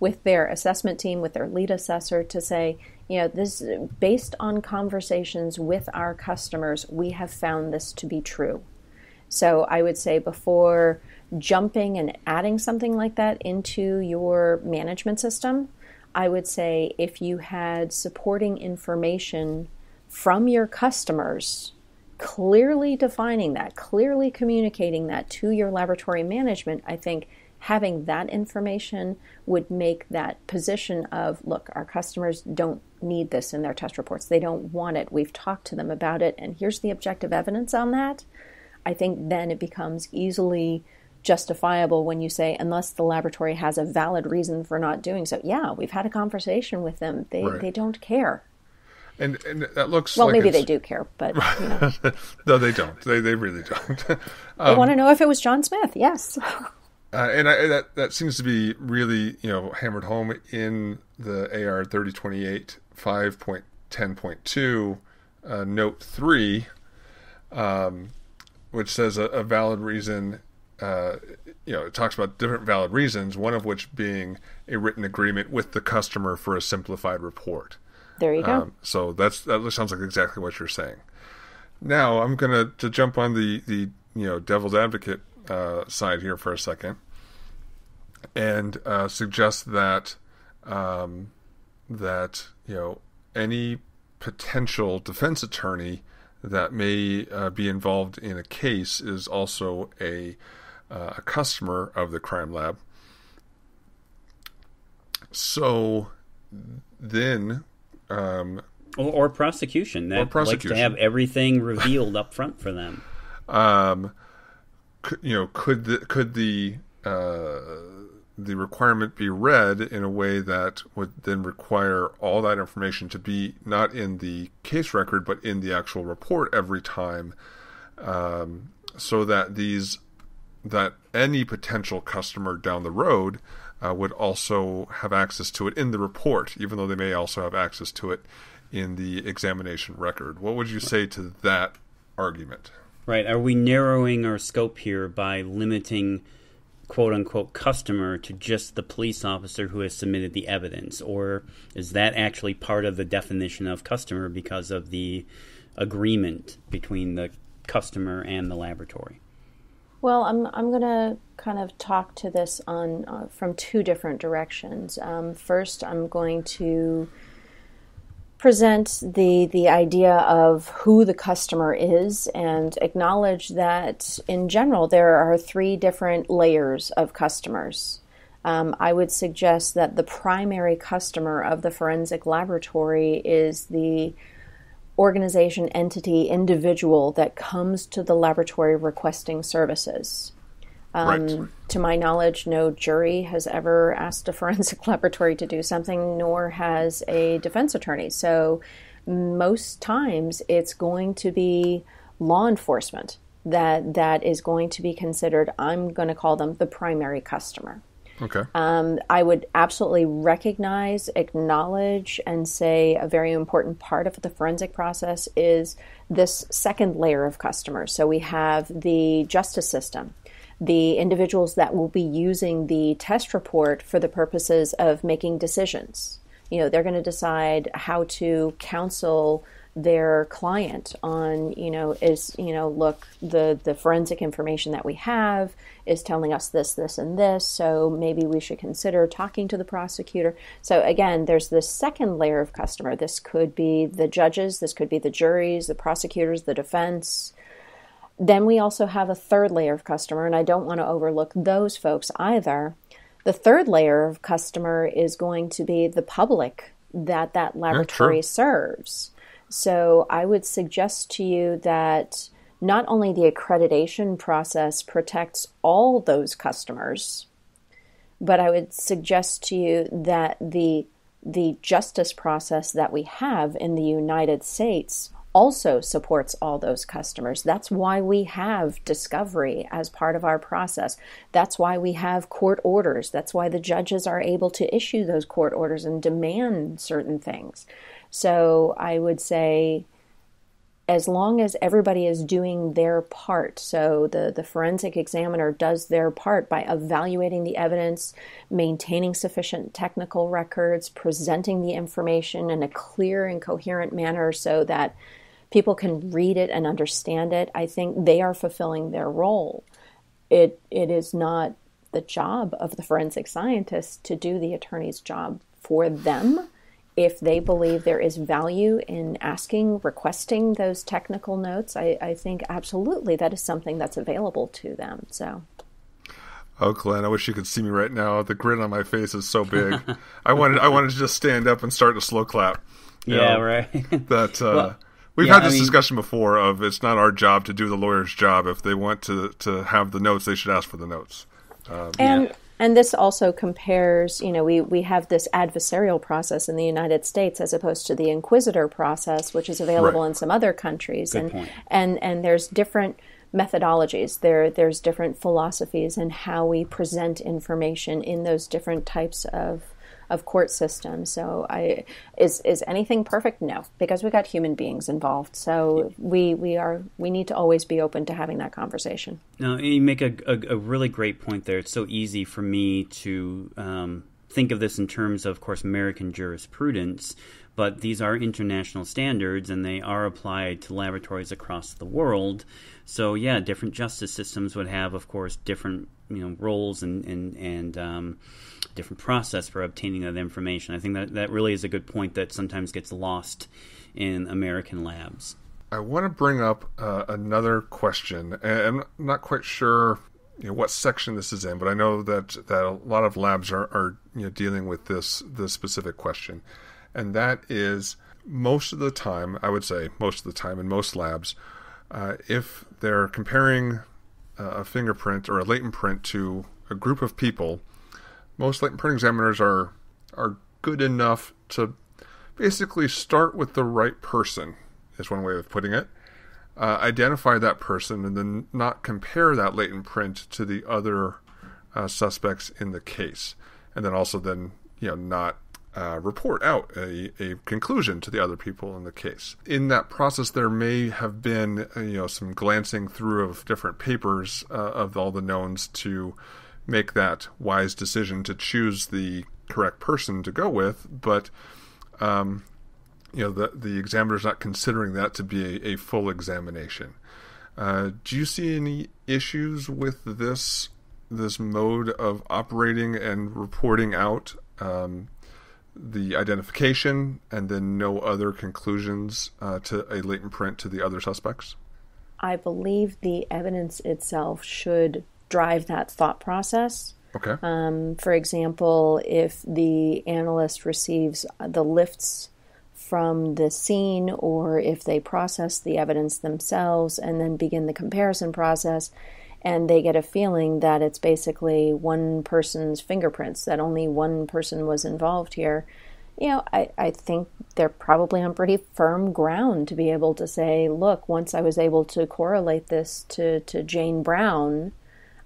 with their assessment team, with their lead assessor, to say, you know, this, based on conversations with our customers, we have found this to be true. So I would say before jumping and adding something like that into your management system, I would say if you had supporting information from your customers, clearly defining that, clearly communicating that to your laboratory management, I think having that information would make that position of, look, our customers don't need this in their test reports. They don't want it. We've talked to them about it, and here's the objective evidence on that. I think then it becomes easily justifiable when you say, unless the laboratory has a valid reason for not doing so. Yeah, we've had a conversation with them. They don't care. And that looks well, like maybe they do care, but you know. No, they don't. They really don't. They want to know if it was John Smith. Yes. That seems to be really, you know, hammered home in the AR 3028 5.10.2 note 3. Which says a valid reason, you know, it talks about different valid reasons, one of which being a written agreement with the customer for a simplified report. There you go. So that sounds like exactly what you're saying. Now I'm going to jump on the you know, devil's advocate side here for a second and suggest that you know, any potential defense attorney that may be involved in a case is also a customer of the crime lab. So then... or prosecution. That likes to have everything revealed up front for them. You know, could the requirement be read in a way that would then require all that information to be not in the case record, but in the actual report every time, so that any potential customer down the road would also have access to it in the report, even though they may also have access to it in the examination record. What would you say to that argument? Right. Are we narrowing our scope here by limiting quote-unquote customer to just the police officer who has submitted the evidence? Or is that actually part of the definition of customer because of the agreement between the customer and the laboratory? Well, I'm going to kind of talk to this on from two different directions. First, I'm going to present the idea of who the customer is and acknowledge that, in general, there are three different layers of customers. I would suggest that the primary customer of the forensic laboratory is the organization, entity, individual that comes to the laboratory requesting services. Right. To my knowledge, no jury has ever asked a forensic laboratory to do something, nor has a defense attorney. So most times it's going to be law enforcement that is going to be considered, I'm going to call them the primary customer. Okay. I would absolutely recognize, acknowledge, and say a very important part of the forensic process is this second layer of customers. So we have the justice system, the individuals that will be using the test report for the purposes of making decisions. You know, they're going to decide how to counsel their client on, look, the forensic information that we have is telling us this, this, and this, so maybe we should consider talking to the prosecutor. So again, there's this second layer of customer. This could be the judges, this could be the juries, the prosecutors, the defense. Then we also have a third layer of customer, and I don't want to overlook those folks either. The third layer of customer is going to be the public that laboratory serves. So I would suggest to you that not only the accreditation process protects all those customers, but I would suggest to you that the justice process that we have in the United States also supports all those customers. That's why we have discovery as part of our process. That's why we have court orders. That's why the judges are able to issue those court orders and demand certain things. So I would say, as long as everybody is doing their part, so the forensic examiner does their part by evaluating the evidence, maintaining sufficient technical records, presenting the information in a clear and coherent manner so that people can read it and understand it, I think they are fulfilling their role. It is not the job of the forensic scientist to do the attorney's job for them. If they believe there is value in asking, requesting those technical notes, I think absolutely that is something that's available to them. So, oh, Glenn, I wish you could see me right now. The grin on my face is so big. I wanted to just stand up and start a slow clap. Yeah, right. That we've had this discussion before of it's not our job to do the lawyer's job. If they want to have the notes, they should ask for the notes. And this also compares, we have this adversarial process in the United States as opposed to the inquisitor process, which is available in some other countries. And there's different methodologies. There's different philosophies in how we present information in those different types of court systems. So is anything perfect? No, because we got human beings involved. So we need to always be open to having that conversation. No, you make a really great point there. It's so easy for me to think of this in terms of course, American jurisprudence, but these are international standards and they are applied to laboratories across the world. So yeah, different justice systems would have, of course, different roles and different process for obtaining that information. I think that really is a good point that sometimes gets lost in American labs. I want to bring up another question, and I'm not quite sure what section this is in, but I know that a lot of labs are dealing with this specific question, and that is most of the time, I would say most of the time in most labs, if they're comparing a fingerprint or a latent print to a group of people, most latent print examiners are good enough to basically start with the right person, is one way of putting it. Identify that person and then not compare that latent print to the other suspects in the case. And then also then, not report out a conclusion to the other people in the case. In that process, there may have been, some glancing through of different papers of all the knowns to make that wise decision to choose the correct person to go with, but you know, the examiner's not considering that to be a full examination. Do you see any issues with this mode of operating and reporting out the identification and then no other conclusions to a latent print to the other suspects? I believe the evidence itself should drive that thought process. Okay. For example, if the analyst receives the lifts from the scene, or if they process the evidence themselves and then begin the comparison process, and they get a feeling that it's basically one person's fingerprints, that only one person was involved here, you know, I think they're probably on pretty firm ground to be able to say, look, once I was able to correlate this to Jane Brown,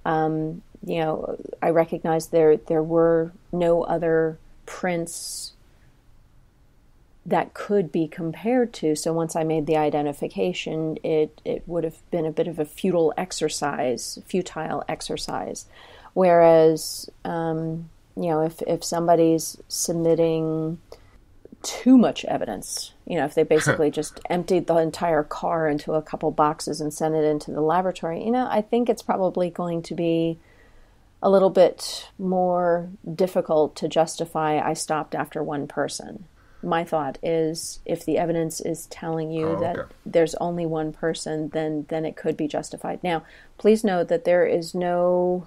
you know, I recognize there were no other prints that could be compared to. So once I made the identification, it would have been a bit of a futile exercise. Whereas, you know, if somebody's submitting too much evidence, you know, if they basically just emptied the entire car into a couple boxes and sent it into the laboratory, you know, I think it's probably going to be a little bit more difficult to justify I stopped after one person. My thought is, if the evidence is telling you that there's only one person, then it could be justified. Now, please note that there is no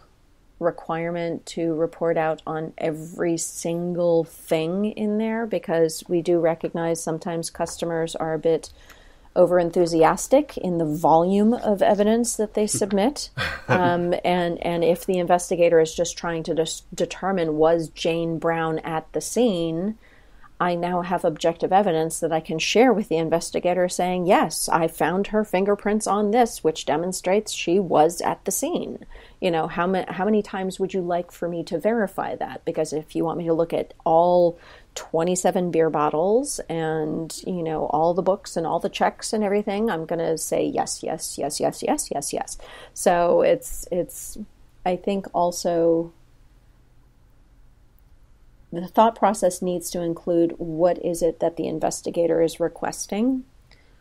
requirement to report out on every single thing in there, because we do recognize sometimes customers are a bit over-enthusiastic in the volume of evidence that they submit. And if the investigator is just trying to determine, was Jane Brown at the scene, I now have objective evidence that I can share with the investigator saying, yes, I found her fingerprints on this, which demonstrates she was at the scene. You know, how many times would you like for me to verify that? Because if you want me to look at all 27 beer bottles and, you know, all the books and all the checks and everything, I'm going to say yes. So it's I think also the thought process needs to include, what is it that the investigator is requesting?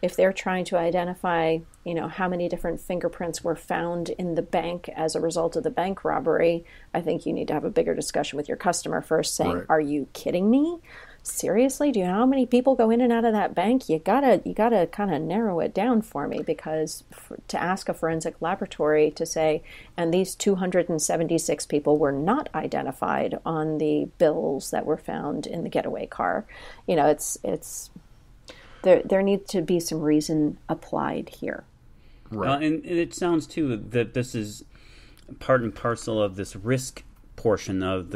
If they're trying to identify, you know, how many different fingerprints were found in the bank as a result of the bank robbery, I think you need to have a bigger discussion with your customer first, saying, right, are you kidding me? Seriously? Do you know how many people go in and out of that bank? You gotta kind of narrow it down for me, because to ask a forensic laboratory to say, and these 276 people were not identified on the bills that were found in the getaway car. You know, it's there needs to be some reason applied here. Right. And it sounds too that this is part and parcel of this risk portion of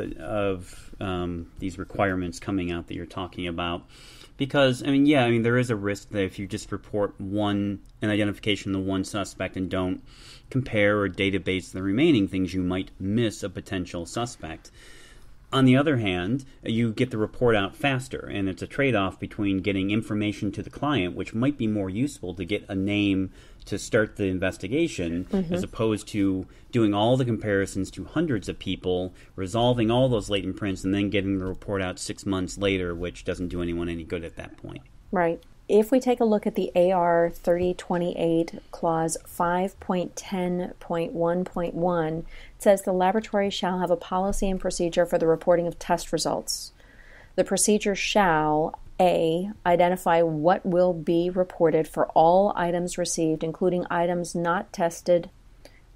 these requirements coming out that you're talking about, because I mean there is a risk that if you just report an identification to one suspect and don't compare or database the remaining things, you might miss a potential suspect. On the other hand, you get the report out faster, and it's a trade-off between getting information to the client, which might be more useful to get a name to start the investigation, mm-hmm, as opposed to doing all the comparisons to hundreds of people, resolving all those latent prints, and then getting the report out 6 months later, which doesn't do anyone any good at that point. Right. If we take a look at the AR 3028 clause 5.10.1.1, it says the laboratory shall have a policy and procedure for the reporting of test results. The procedure shall, A, identify what will be reported for all items received, including items not tested,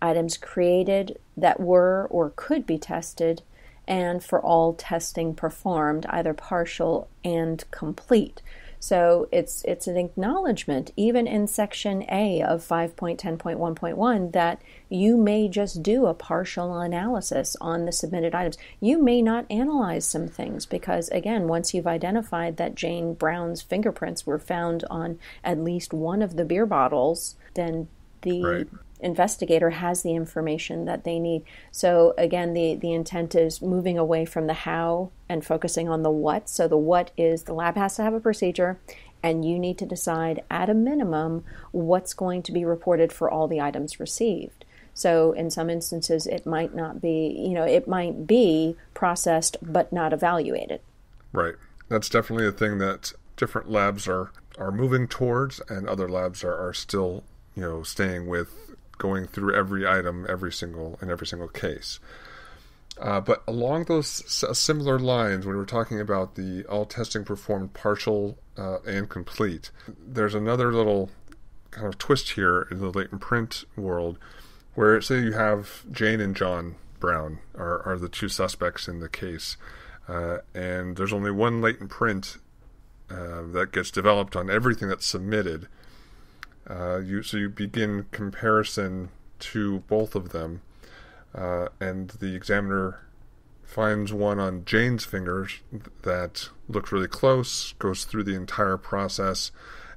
items created that were or could be tested, and for all testing performed, either partial and complete. So it's an acknowledgement, even in Section A of 5.10.1.1, that you may just do a partial analysis on the submitted items. You may not analyze some things because, again, once you've identified that Jane Brown's fingerprints were found on at least one of the beer bottles, then the investigator has the information that they need. So again, the intent is moving away from the how and focusing on the what. So the what is the lab has to have a procedure, and you need to decide at a minimum what's going to be reported for all the items received. So in some instances, it might not be, you know, it might be processed but not evaluated. Right. That's definitely a thing that different labs are moving towards, and other labs are still, you know, staying with going through every item, every single case. But along those similar lines, when we're talking about the all testing performed partial and complete, there's another little kind of twist here in the latent print world where, say you have Jane and John Brown are the two suspects in the case, and there's only one latent print that gets developed on everything that's submitted. So you begin comparison to both of them, and the examiner finds one on Jane's fingers that looks really close, goes through the entire process,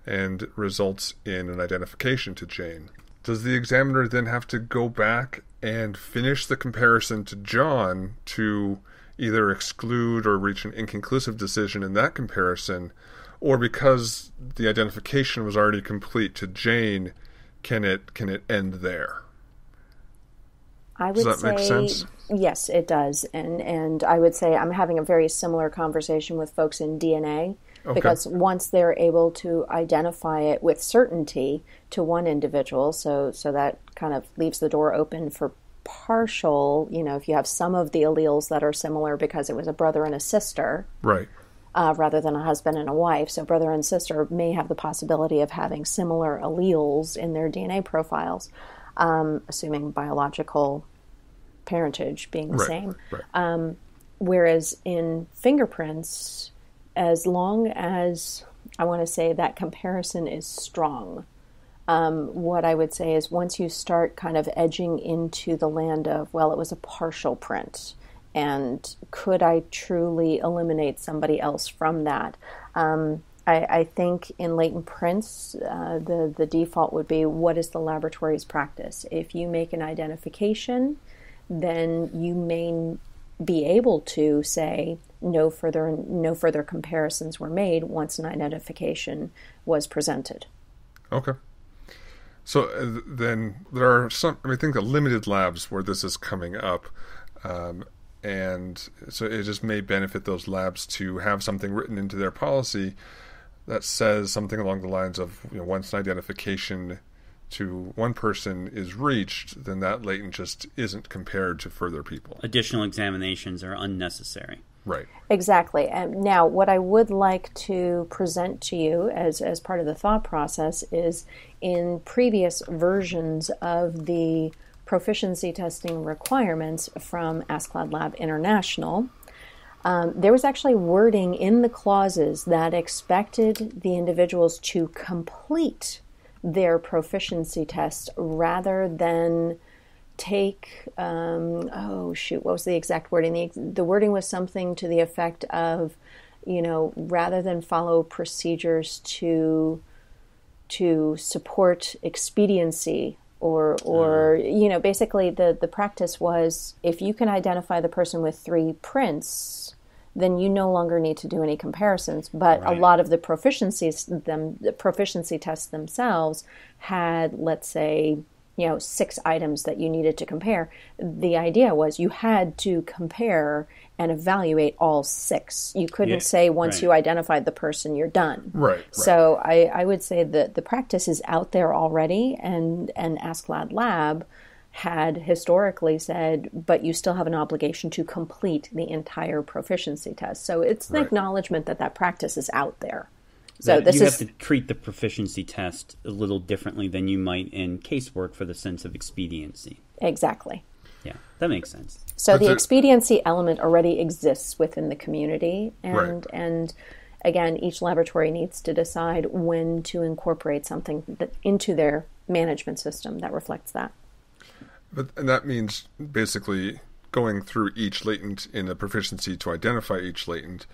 and results in an identification to Jane. Does the examiner then have to go back and finish the comparison to John to either exclude or reach an inconclusive decision in that comparison, or because the identification was already complete to Jane, can it end there? I would does that say, make sense? Yes, it does. And I would say I'm having a very similar conversation with folks in DNA. Okay. Because once they're able to identify it with certainty to one individual, so that kind of leaves the door open for partial, you know, if you have some of the alleles that are similar because it was a brother and a sister, right, rather than a husband and a wife. So brother and sister may have the possibility of having similar alleles in their DNA profiles, assuming biological parentage being the same. Right. Whereas in fingerprints, as long as, I want to say, that comparison is strong, what I would say is once you start kind of edging into the land of, well, it was a partial print, and could I truly eliminate somebody else from that? I think in latent prints, the default would be, what is the laboratory's practice? If you make an identification, then you may be able to say, no further comparisons were made once an identification was presented. Okay. So then there are some, I mean, I think the limited labs where this is coming up, and so it just may benefit those labs to have something written into their policy that says something along the lines of, you know, once an identification to one person is reached, then that latent just isn't compared to further people. Additional examinations are unnecessary. Right. Exactly. And now, what I would like to present to you as part of the thought process is, in previous versions of the proficiency testing requirements from ASCLD/LAB International, there was actually wording in the clauses that expected the individuals to complete their proficiency tests rather than take, what was the exact wording? The wording was something to the effect of, you know, rather than follow procedures to support expediency or you know, basically the practice was, if you can identify the person with three prints, then you no longer need to do any comparisons. But right. A lot of the proficiencies, the proficiency tests themselves had, let's say, you know, 6 items that you needed to compare. The idea was you had to compare and evaluate all 6. You couldn't say once you identified the person, you're done. Right. So I would say that the practice is out there already, and ASCLD/LAB had historically said, but you still have an obligation to complete the entire proficiency test. So it's the acknowledgement that practice is out there. So this you have to treat the proficiency test a little differently than you might in casework for the sense of expediency. Exactly. Yeah, that makes sense. So the expediency element already exists within the community. And again, each laboratory needs to decide when to incorporate something into their management system that reflects that. And that means basically going through each latent in a proficiency to identify each latent,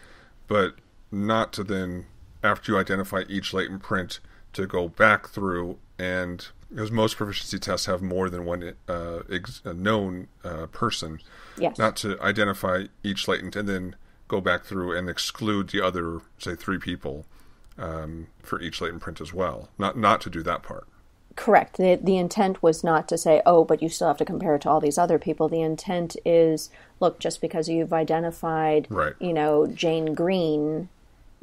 but not to then, after you identify each latent print, to go back through, and because most proficiency tests have more than one known person, not to identify each latent and then go back through and exclude the other, say, 3 people for each latent print as well. Not to do that part. Correct. The intent was not to say, oh, but you still have to compare it to all these other people. The intent is, look, just because you've identified, right, you know, Jane Green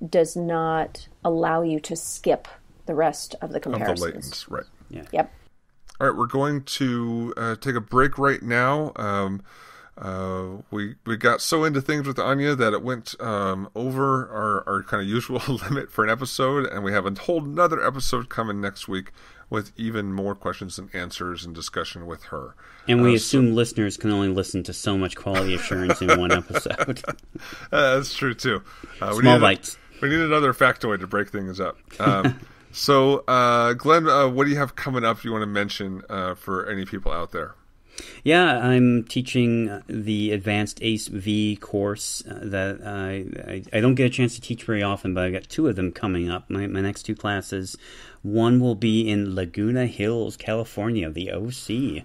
does not allow you to skip the rest of the comparisons. Of the latents, right. Yeah. Yep. All right, we're going to take a break right now. We got so into things with Anja that it went over our kind of usual limit for an episode, and we have a whole nother episode coming next week with even more questions and answers and discussion with her. And we assume listeners can only listen to so much quality assurance in one episode. That's true, too. Small bites. We need another factoid to break things up. So, Glenn, what do you have coming up you want to mention for any people out there? Yeah, I'm teaching the advanced ACE-V course that I don't get a chance to teach very often, but I've got two of them coming up, my next two classes. One will be in Laguna Hills, California, the OC,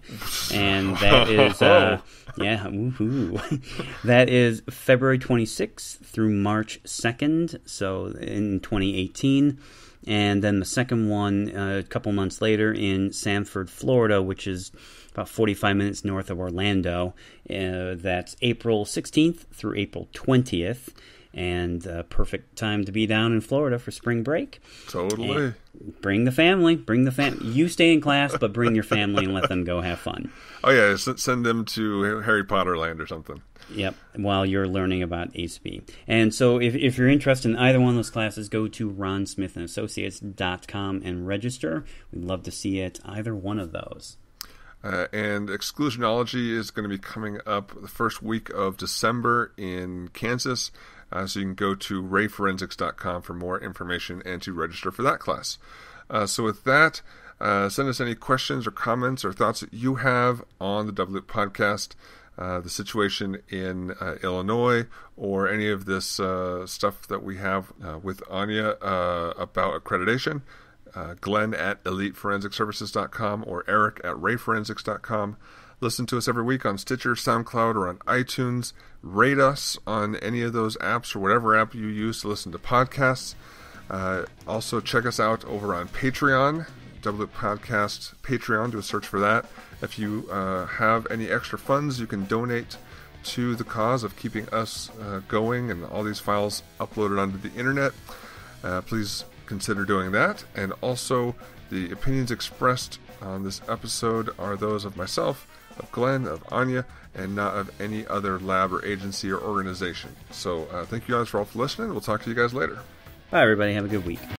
and that is, yeah, woohoo. That is February 26th through March 2nd, so in 2018. And then the second one a couple months later in Sanford, Florida, which is about 45 minutes north of Orlando. That's April 16th through April 20th. And perfect time to be down in Florida for spring break. Totally. And bring the family. You stay in class, but bring your family and let them go have fun. Oh, yeah. Send them to Harry Potter Land or something. Yep, while you're learning about ACE-V. And so if you're interested in either one of those classes, go to ronsmithandassociates.com and register. We'd love to see you at either one of those. And Exclusionology is going to be coming up the first week of December in Kansas. So you can go to rayforensics.com for more information and to register for that class. So with that, send us any questions or comments or thoughts that you have on the Double Loop Podcast. The situation in Illinois, or any of this stuff that we have with Anja about accreditation, Glenn at EliteForensicServices.com or Eric at RayForensics.com. Listen to us every week on Stitcher, SoundCloud, or on iTunes. Rate us on any of those apps or whatever app you use to listen to podcasts. Also, check us out over on Patreon. Double Loop Podcast Patreon, do a search for that. If you have any extra funds, you can donate to the cause of keeping us going and all these files uploaded onto the internet. Please consider doing that. And also, the opinions expressed on this episode are those of myself, of Glenn, of Anja, and not of any other lab or agency or organization. So thank you guys for all listening. We'll talk to you guys later. Bye, everybody. Have a good week.